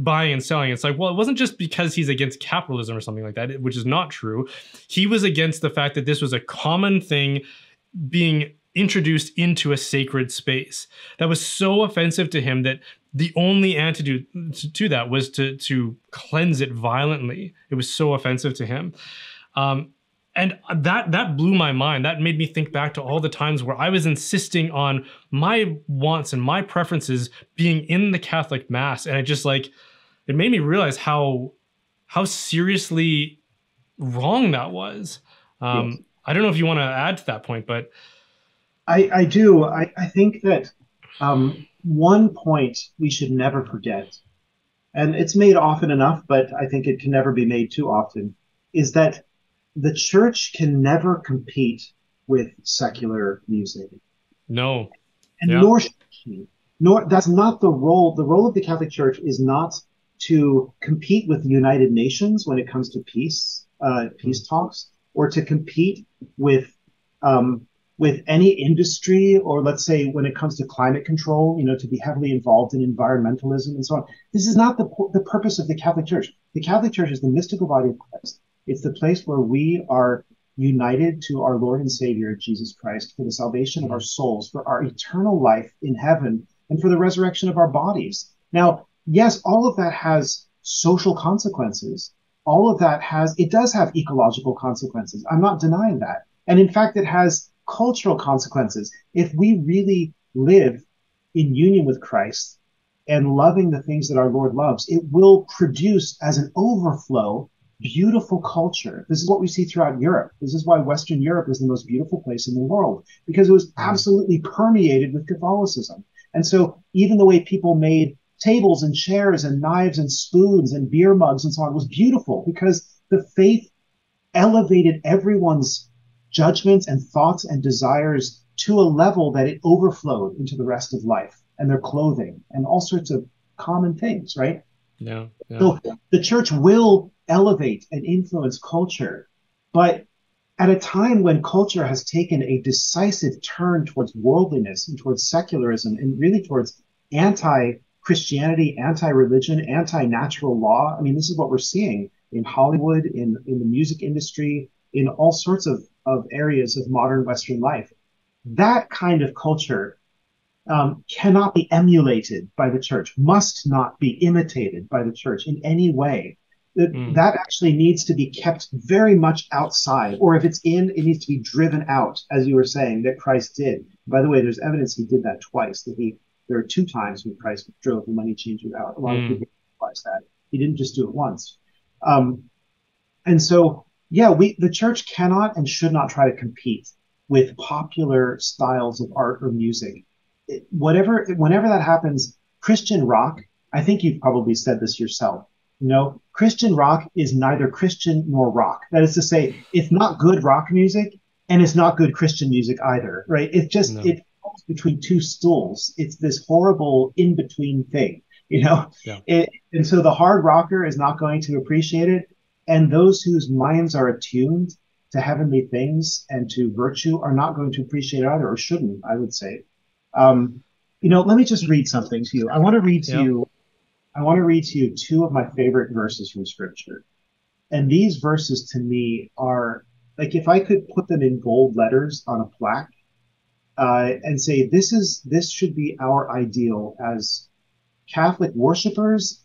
buying and selling. It's like, well, it wasn't just because he's against capitalism or something like that, which is not true. He was against the fact that this was a common thing being introduced into a sacred space. That was so offensive to him that the only antidote to that was to cleanse it violently. It was so offensive to him. And that blew my mind. That made me think back to all the times where I was insisting on my wants and my preferences being in the Catholic Mass. And it made me realize how seriously wrong that was. Yes. I don't know if you want to add to that point, but. I do. I think that one point we should never forget, and it's made often enough, but I think it can never be made too often, is that the church can never compete with secular music. No. And yeah. Nor should she. Nor, that's not the role. The role of the Catholic Church is not to compete with the United Nations when it comes to peace, peace talks, or to compete with any industry, or let's say when it comes to climate control, to be heavily involved in environmentalism and so on. This is not the purpose of the Catholic Church. The Catholic Church is the mystical body of Christ. It's the place where we are united to our Lord and Savior, Jesus Christ, for the salvation of our souls, for our eternal life in heaven, and for the resurrection of our bodies. Now, yes, all of that has social consequences. All of that does have ecological consequences. I'm not denying that. And in fact, it has cultural consequences. If we really live in union with Christ and loving the things that our Lord loves, it will produce as an overflow beautiful culture. This is what we see throughout Europe. This is why Western Europe is the most beautiful place in the world, because it was absolutely permeated with Catholicism. And so even the way people made tables and chairs and knives and spoons and beer mugs and so on was beautiful, because the faith elevated everyone's judgments and thoughts and desires to a level that it overflowed into the rest of life and their clothing and all sorts of common things, right? Yeah, yeah. So the church will elevate and influence culture, but at a time when culture has taken a decisive turn towards worldliness and towards secularism and really towards anti-Christianity, anti-religion, anti-natural law. I mean, this is what we're seeing in Hollywood, in the music industry, in all sorts of areas of modern Western life. That kind of culture cannot be emulated by the church, must not be imitated by the church in any way. that actually needs to be kept very much outside, or if it's in, it needs to be driven out, as you were saying, that Christ did. By the way, there's evidence he did that twice. There are two times when Christ drove the money changer out. A lot of people realize that. He didn't just do it once. And so, yeah, the church cannot and should not try to compete with popular styles of art or music. Whenever that happens, Christian rock, I think you've probably said this yourself, Christian rock is neither Christian nor rock. That is to say, it's not good rock music, and it's not good Christian music either, right? It's just, it falls between two stools. It's this horrible in-between thing, And so the hard rocker is not going to appreciate it, and those whose minds are attuned to heavenly things and to virtue are not going to appreciate it either, or shouldn't, I would say. Let me just read something to you. I want to read to you two of my favorite verses from Scripture. And these verses to me are, like, if I could put them in gold letters on a plaque and say, this should be our ideal as Catholic worshipers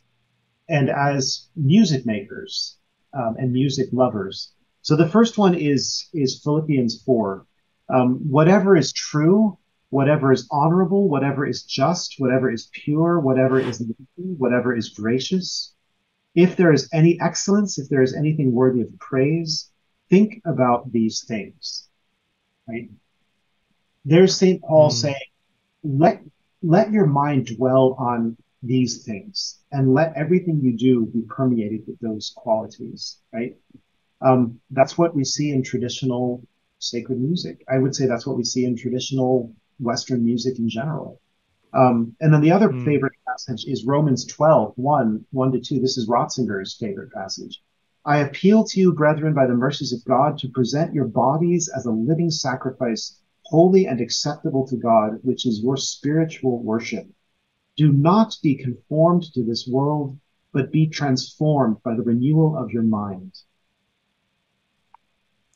and as music makers and music lovers. So the first one is Philippians 4. Whatever is true, whatever is honorable, whatever is just, whatever is pure, whatever is lovely, whatever is gracious, if there is any excellence, if there is anything worthy of praise, think about these things. Right? There's St. Paul saying, let your mind dwell on these things, and let everything you do be permeated with those qualities. Right? That's what we see in traditional sacred music. I would say that's what we see in traditional Western music in general. And then the other favorite passage is Romans 12, 1-2. This is Ratzinger's favorite passage. I appeal to you, brethren, by the mercies of God, to present your bodies as a living sacrifice, holy and acceptable to God, which is your spiritual worship. Do not be conformed to this world, but be transformed by the renewal of your mind.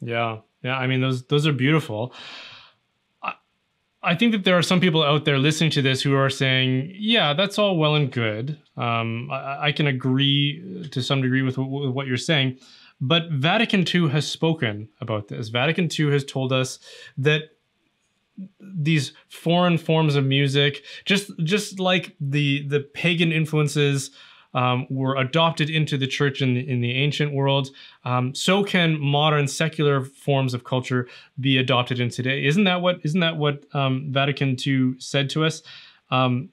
Yeah. I mean, those are beautiful. I think that there are some people out there listening to this who are saying, yeah, that's all well and good. I can agree to some degree with what you're saying, but Vatican II has spoken about this. Vatican II has told us that these foreign forms of music, just like the pagan influences were adopted into the church in the ancient world, so can modern secular forms of culture be adopted in today. Isn't that what Vatican II said to us? And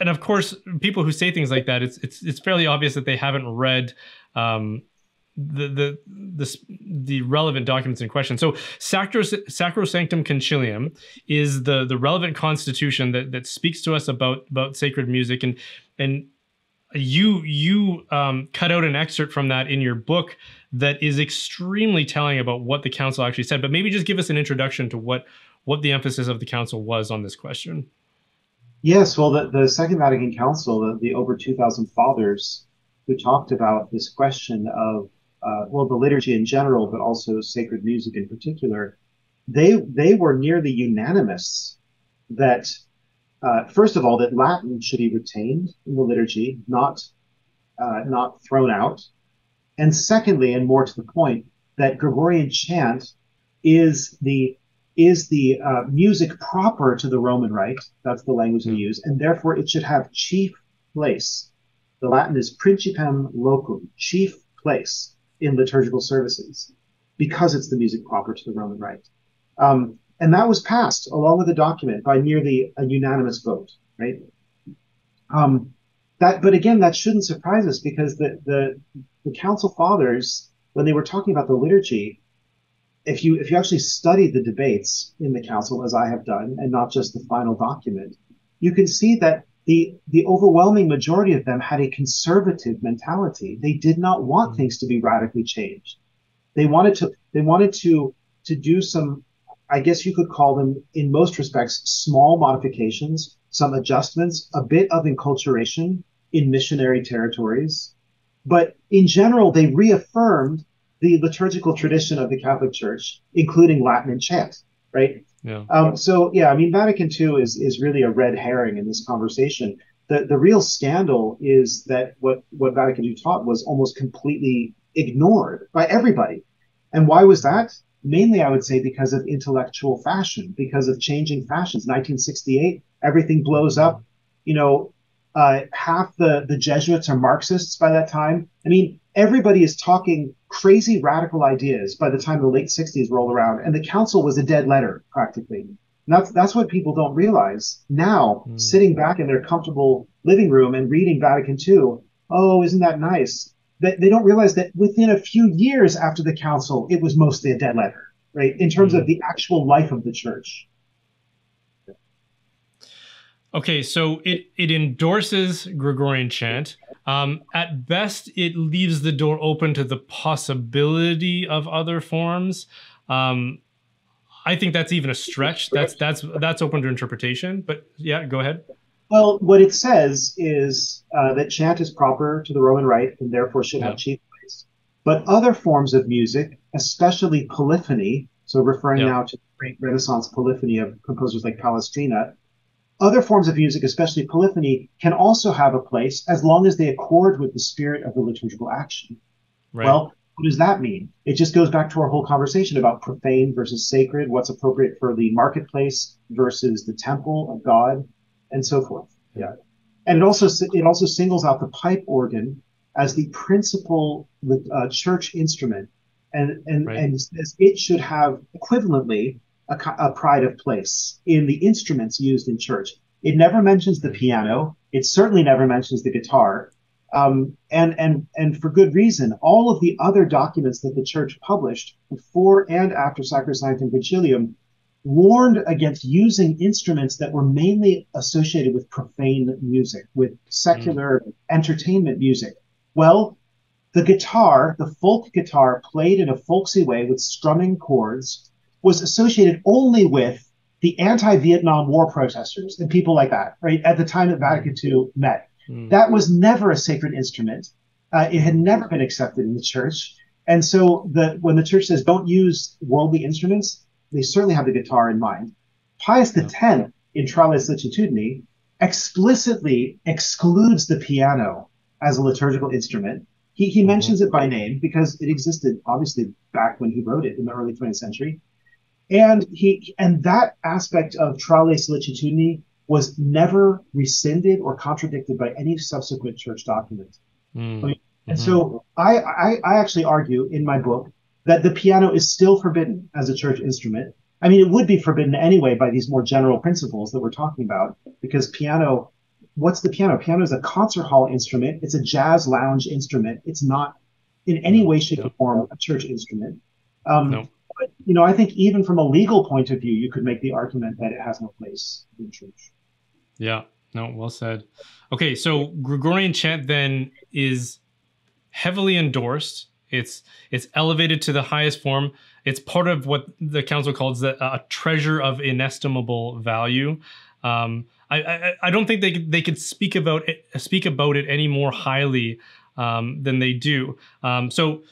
of course, people who say things like that, it's fairly obvious that they haven't read the relevant documents in question. So Sacrosanctum Concilium is the relevant constitution that speaks to us about sacred music, and You cut out an excerpt from that in your book that is extremely telling about what the council actually said, but maybe just give us an introduction to what the emphasis of the council was on this question. Yes, well, the Second Vatican Council, the over 2,000 fathers who talked about this question of, the liturgy in general, but also sacred music in particular, they were nearly unanimous that first of all, that Latin should be retained in the liturgy, not thrown out. And secondly, and more to the point, that Gregorian chant is the music proper to the Roman Rite. That's the language we use, and therefore it should have chief place. The Latin is principem locum, chief place in liturgical services, because it's the music proper to the Roman Rite. And that was passed along with the document by nearly a unanimous vote, right? But again, that shouldn't surprise us, because the Council Fathers, when they were talking about the liturgy, if you actually study the debates in the council, as I have done, and not just the final document, you can see that the overwhelming majority of them had a conservative mentality. They did not want things to be radically changed. They wanted to do some, I guess you could call them, in most respects, small modifications, some adjustments, a bit of enculturation in missionary territories. But in general, they reaffirmed the liturgical tradition of the Catholic Church, including Latin and chant, right? Yeah. So, Vatican II is really a red herring in this conversation. The real scandal is that what Vatican II taught was almost completely ignored by everybody. And why was that? Mainly, I would say, because of intellectual fashion, because of changing fashions. 1968, everything blows up. You know, half the Jesuits are Marxists by that time. I mean, everybody is talking crazy radical ideas by the time the late 60s rolled around, and the council was a dead letter, practically. And that's what people don't realize. Now, sitting back in their comfortable living room and reading Vatican II, oh, isn't that nice? They don't realize that within a few years after the council, it was mostly a dead letter, right, in terms of the actual life of the church. Okay, so it endorses Gregorian chant. At best, it leaves the door open to the possibility of other forms. I think that's even a stretch. That's open to interpretation. But yeah, go ahead. Well, what it says is that chant is proper to the Roman Rite and therefore should have chief place. But other forms of music, especially polyphony, so referring now to the great Renaissance polyphony of composers like Palestrina, other forms of music, especially polyphony, can also have a place as long as they accord with the spirit of the liturgical action. Right. Well, what does that mean? It just goes back to our whole conversation about profane versus sacred, what's appropriate for the marketplace versus the temple of God, and so forth. Yeah, and it also singles out the pipe organ as the principal church instrument, and says it should have equivalently a pride of place in the instruments used in church. It never mentions the piano. It certainly never mentions the guitar. And for good reason. All of the other documents that the church published before and after Sacrosanctum Concilium warned against using instruments that were mainly associated with profane music, with secular entertainment music. Well, the guitar, the folk guitar played in a folksy way with strumming chords, was associated only with the anti-Vietnam War protesters and people like that, right, at the time that Vatican II met. That was never a sacred instrument. It had never been accepted in the church. And so when the church says don't use worldly instruments, they certainly have the guitar in mind. Pius X, in Tra le Sollecitudini, explicitly excludes the piano as a liturgical instrument. He mentions it by name because it existed, obviously, back when he wrote it in the early 20th century. And that aspect of Tra le Sollecitudini was never rescinded or contradicted by any subsequent church document. And so I actually argue in my book that the piano is still forbidden as a church instrument. I mean, it would be forbidden anyway by these more general principles that we're talking about, because piano, what's the piano? Piano is a concert hall instrument. It's a jazz lounge instrument. It's not in any way, shape, or form a church instrument. But, you know, I think even from a legal point of view, you could make the argument that it has no place in church. Yeah, no, well said. Okay, so Gregorian chant then is heavily endorsed. It's elevated to the highest form. It's part of what the council calls a treasure of inestimable value. I don't think they could speak about it any more highly than they do. So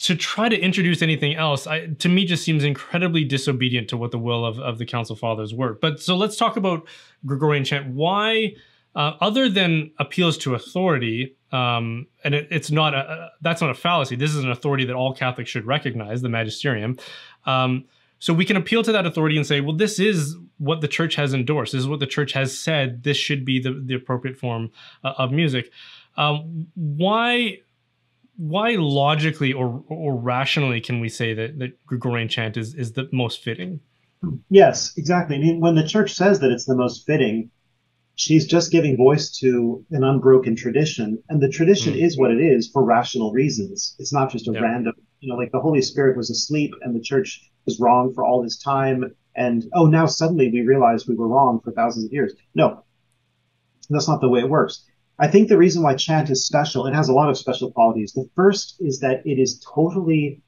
to try to introduce anything else, to me, just seems incredibly disobedient to what the will of the Council Fathers were. But so let's talk about Gregorian chant. Why, other than appeals to authority, and that's not a fallacy. This is an authority that all Catholics should recognize, the magisterium. So we can appeal to that authority and say, well, this is what the church has endorsed. This is what the church has said. This should be the appropriate form of music. Why logically or rationally can we say that Gregorian chant is the most fitting? Yes, exactly. I mean, when the church says that it's the most fitting, she's just giving voice to an unbroken tradition. And the tradition is what it is for rational reasons. It's not just a random, like the Holy Spirit was asleep and the church was wrong for all this time. And, oh, now suddenly we realize we were wrong for thousands of years. No, that's not the way it works. I think the reason why chant is special, it has a lot of special qualities. The first is that it is totally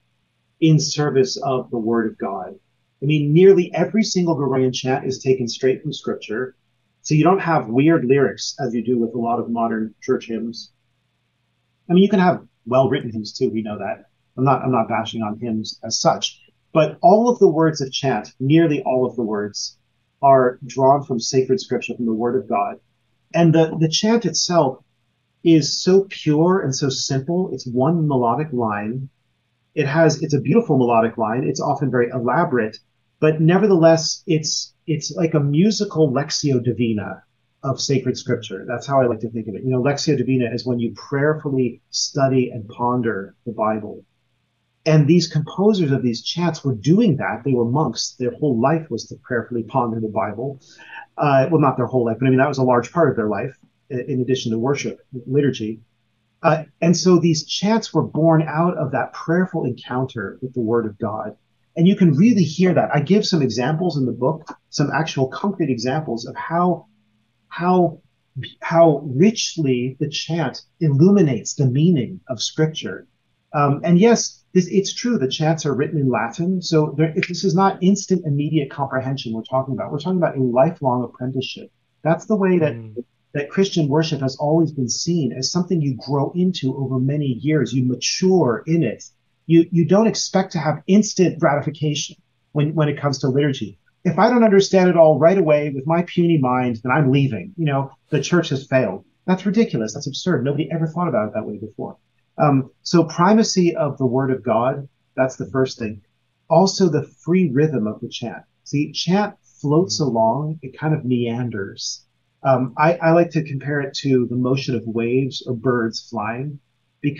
in service of the Word of God. I mean, nearly every single Gregorian chant is taken straight from Scripture, so you don't have weird lyrics as you do with a lot of modern church hymns. I mean, you can have well-written hymns too, we know that. I'm not bashing on hymns as such, but all of the words of chant, nearly all of the words, are drawn from sacred Scripture, from the Word of God. And the chant itself is so pure and so simple. It's one melodic line. It's a beautiful melodic line. It's often very elaborate, but nevertheless, it's like a musical Lectio Divina of sacred scripture. That's how I like to think of it. You know, Lectio Divina is when you prayerfully study and ponder the Bible. And these composers of these chants were doing that. They were monks. Their whole life was to prayerfully ponder the Bible. Well, not their whole life, but I mean, that was a large part of their life, in addition to worship, liturgy. And so these chants were born out of that prayerful encounter with the Word of God. And you can really hear that. I give some examples in the book, some actual concrete examples of how richly the chant illuminates the meaning of Scripture. And yes, it's true, the chants are written in Latin, so this is not instant, immediate comprehension we're talking about. We're talking about a lifelong apprenticeship. That's the way that, that Christian worship has always been seen, as something you grow into over many years. You mature in it. You don't expect to have instant gratification when it comes to liturgy. If I don't understand it all right away with my puny mind, then I'm leaving. You know, the church has failed. That's ridiculous. That's absurd. Nobody ever thought about it that way before. So primacy of the Word of God, that's the first thing. Also the free rhythm of the chant. See, chant floats along. It kind of meanders. I like to compare it to the motion of waves or birds flying.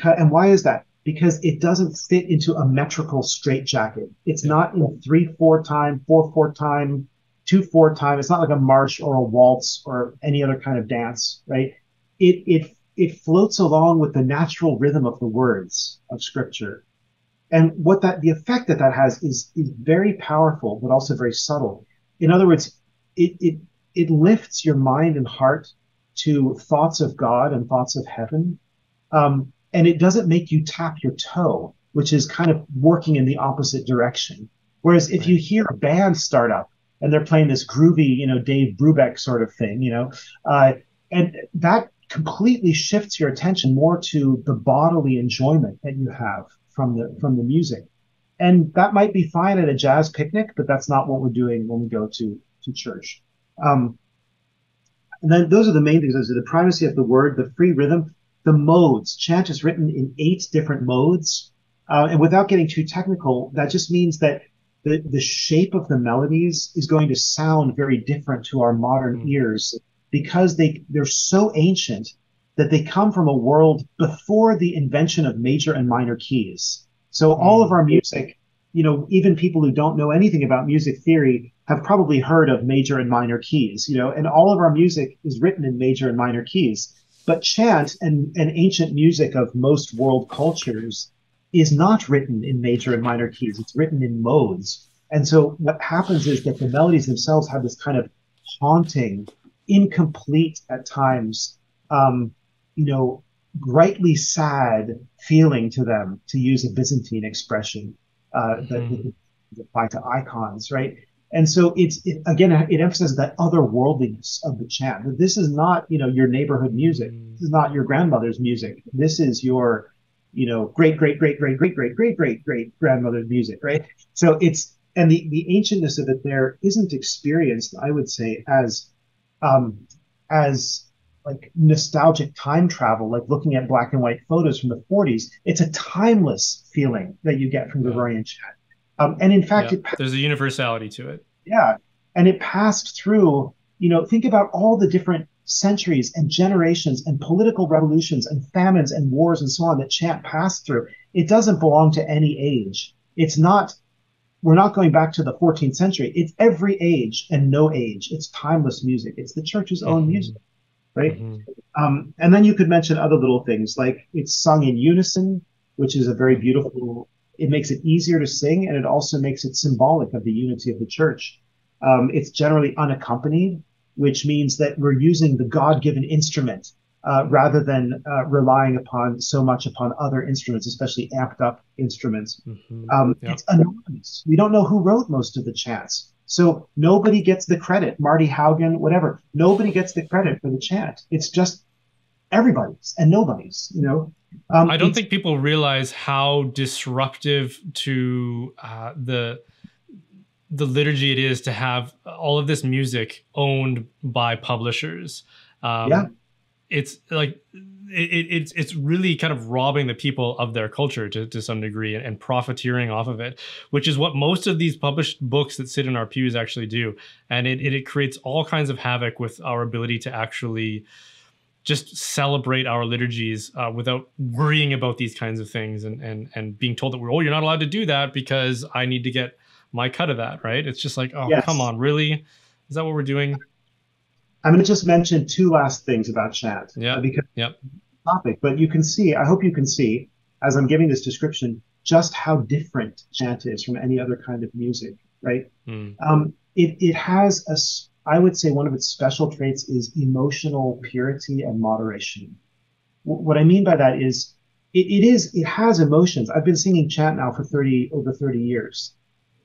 And why is that? Because it doesn't fit into a metrical straitjacket. It's not in 3/4 time, 4/4 time, 2/4 time. It's not like a march or a waltz or any other kind of dance, right? It floats along with the natural rhythm of the words of Scripture. And the effect that has is very powerful, but also very subtle. In other words, it lifts your mind and heart to thoughts of God and thoughts of heaven. And it doesn't make you tap your toe, which is kind of working in the opposite direction. Whereas if you hear a band start up and they're playing this groovy, you know, Dave Brubeck sort of thing, you know, and that completely shifts your attention more to the bodily enjoyment that you have from the music. And that might be fine at a jazz picnic, but that's not what we're doing when we go to church. And then those are the main things. Those are the primacy of the word, the free rhythm, the modes. Chant is written in 8 different modes. And without getting too technical, that just means that the shape of the melodies is going to sound very different to our modern ears, because they're so ancient that they come from a world before the invention of major and minor keys. So all of our music, you know, even people who don't know anything about music theory have probably heard of major and minor keys, you know, and all of our music is written in major and minor keys. But chant and ancient music of most world cultures is not written in major and minor keys. It's written in modes. And so what happens is that the melodies themselves have this kind of haunting, incomplete at times, you know, brightly sad feeling to them, to use a Byzantine expression that apply to icons, right? And so it emphasizes that otherworldliness of the chant. That this is not, you know, your neighborhood music. This is not your grandmother's music. This is your, you know, great, great, great, great, great, great, great, great, great grandmother's music, right? So the ancientness of it there isn't experienced, I would say, as like nostalgic time travel, like looking at black and white photos from the 40s. It's a timeless feeling that you get from Gregorian chant. And in fact, there's a universality to it. Yeah. And it passed through, you know, think about all the different centuries and generations and political revolutions and famines and wars and so on that chant passed through. It doesn't belong to any age. We're not going back to the 14th century. It's every age and no age. It's timeless music. It's the church's own music, right? And then you could mention other little things, like it's sung in unison, which is a very beautiful. It makes it easier to sing, and it also makes it symbolic of the unity of the church. It's generally unaccompanied, which means that we're using the God-given instrument rather than relying so much upon other instruments, especially amped-up instruments. It's anonymous. We don't know who wrote most of the chants, so nobody gets the credit. Marty Haugen, whatever. Nobody gets the credit for the chant. It's just everybody's and nobody's, you know. I don't think people realize how disruptive to the liturgy it is to have all of this music owned by publishers. It's like it's really kind of robbing the people of their culture to some degree and profiteering off of it, which is what most of these published books that sit in our pews actually do. And it creates all kinds of havoc with our ability to actually just celebrate our liturgies without worrying about these kinds of things and being told that we're, oh, you're not allowed to do that because I need to get my cut of that, right? It's just like, oh, come on, really? Is that what we're doing? I'm going to just mention two last things about chant. Yeah. Because topic, but you can see, I hope you can see, as I'm giving this description, just how different chant is from any other kind of music, right? Mm. It has I would say one of its special traits is emotional purity and moderation. What I mean by that is it has emotions. I've been singing chant now for over 30 years.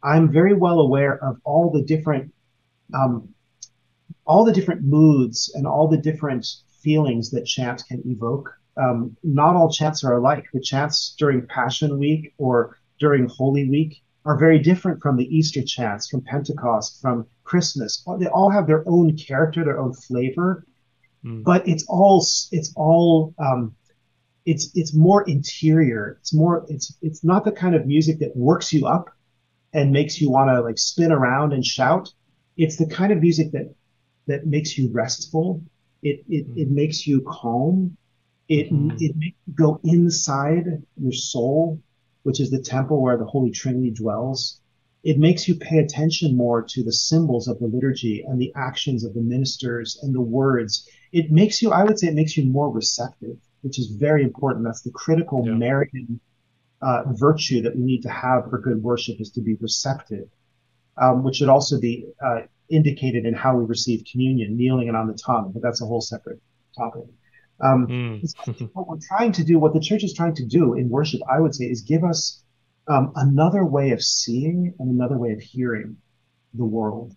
I'm very well aware of all the different moods and all the different feelings that chant can evoke. Not all chants are alike. The chants during Passion Week or during Holy Week are very different from the Easter chants, from Pentecost, from Christmas. They all have their own character, their own flavor, but it's more interior. It's not the kind of music that works you up and makes you want to like spin around and shout. It's the kind of music that makes you restful. It makes you calm. It makes you go inside your soul, which is the temple where the Holy Trinity dwells. It makes you pay attention more to the symbols of the liturgy and the actions of the ministers and the words. It makes you, I would say, it makes you more receptive, which is very important. That's the critical Marian virtue that we need to have for good worship, is to be receptive, which should also be indicated in how we receive communion, kneeling and on the tongue, but that's a whole separate topic. What we're trying to do, what the church is trying to do in worship, I would say, is give us another way of seeing and another way of hearing the world.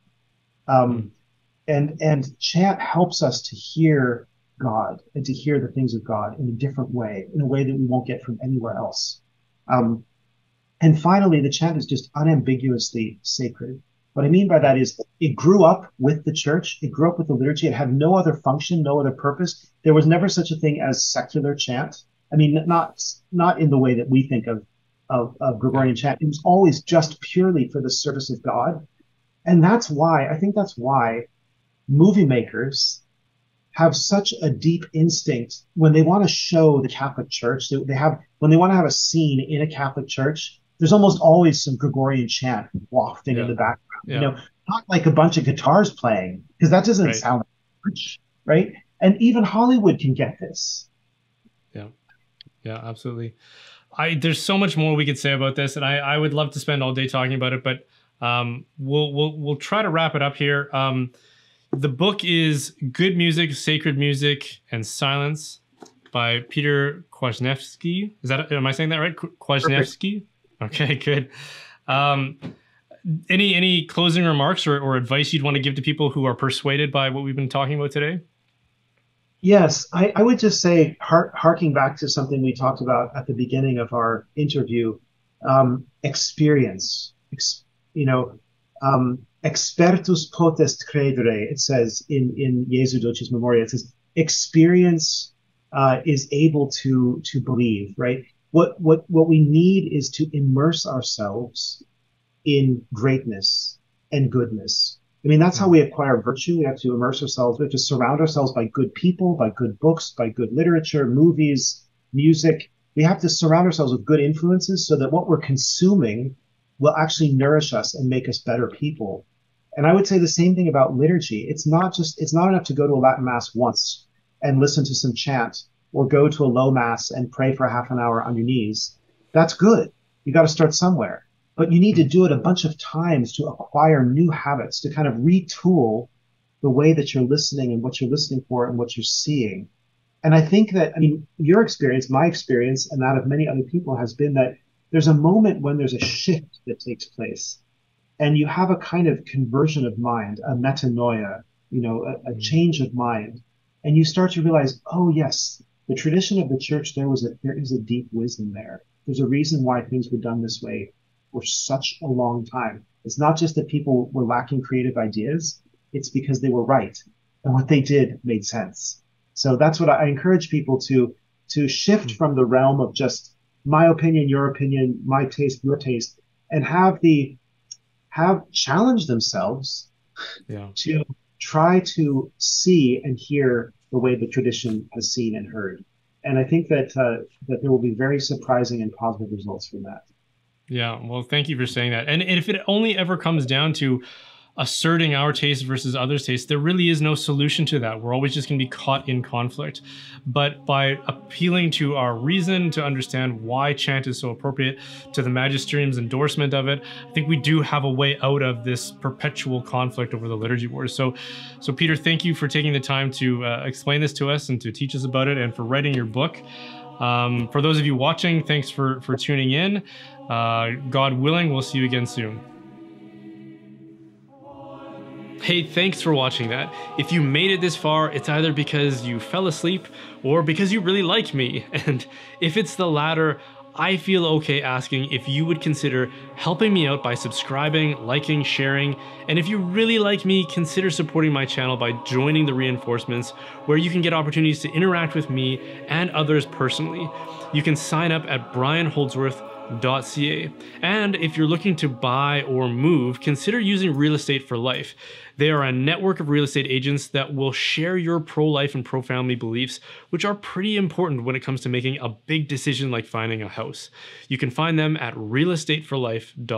And chant helps us to hear God and to hear the things of God in a different way, in a way that we won't get from anywhere else. And finally, the chant is just unambiguously sacred. What I mean by that is it grew up with the church. It grew up with the liturgy. It had no other function, no other purpose. There was never such a thing as secular chant. I mean, not in the way that we think of Gregorian chant. It was always just purely for the service of God. And I think that's why movie makers have such a deep instinct when they want to show the Catholic Church. When they want to have a scene in a Catholic church, there's almost always some Gregorian chant wafting in the background. Yeah. You know, not like a bunch of guitars playing, because that doesn't sound like church, right? And even Hollywood can get this. Yeah, yeah, absolutely. There's so much more we could say about this, and I would love to spend all day talking about it, but we'll try to wrap it up here. The book is Good Music, Sacred Music, and Silence by Peter Kwasniewski. Am I saying that right? Kwasniewski? Okay, good. Any closing remarks or advice you'd want to give to people who are persuaded by what we've been talking about today? Yes, I would just say, harking back to something we talked about at the beginning of our interview, experience. Expertus potest credere, it says in Jesu dulcis memoria, it says experience is able to believe, right? What we need is to immerse ourselves in greatness and goodness. I mean, that's how we acquire virtue. We have to immerse ourselves. We have to surround ourselves by good people, by good books, by good literature, movies, music. We have to surround ourselves with good influences so that what we're consuming will actually nourish us and make us better people. And I would say the same thing about liturgy. It's not enough to go to a Latin Mass once and listen to some chant, or go to a low Mass and pray for half an hour on your knees. That's good. You got to start somewhere. But you need to do it a bunch of times to acquire new habits, to kind of retool the way that you're listening and what you're listening for and what you're seeing. And I think that, I mean, your experience, my experience, and that of many other people has been that there's a moment when there's a shift that takes place and you have a kind of conversion of mind, a metanoia, you know, a change of mind. And you start to realize, oh, yes, the tradition of the church, there is a deep wisdom there. There's a reason why things were done this way for such a long time. It's not just that people were lacking creative ideas. It's because they were right. and what they did made sense. So that's what I encourage people to shift from the realm of just my opinion, your opinion, my taste, your taste, and challenge themselves to try to see and hear the way the tradition has seen and heard. And I think that that there will be very surprising and positive results from that. Yeah, well, thank you for saying that. And if it only ever comes down to asserting our taste versus others' taste, there really is no solution to that. We're always just going to be caught in conflict. But by appealing to our reason to understand why chant is so appropriate, to the magisterium's endorsement of it, I think we do have a way out of this perpetual conflict over the liturgy wars. So Peter, thank you for taking the time to explain this to us and to teach us about it, and for writing your book. For those of you watching, thanks for tuning in. God willing, we'll see you again soon. Hey, thanks for watching that. If you made it this far, it's either because you fell asleep or because you really like me. And if it's the latter, I feel okay asking if you would consider helping me out by subscribing, liking, sharing. And if you really like me, consider supporting my channel by joining the Reinforcements, where you can get opportunities to interact with me and others personally. You can sign up at brianholdsworth.ca. And if you're looking to buy or move, consider using Real Estate for Life. They are a network of real estate agents that will share your pro-life and pro-family beliefs, which are pretty important when it comes to making a big decision like finding a house. You can find them at realestateforlife.org.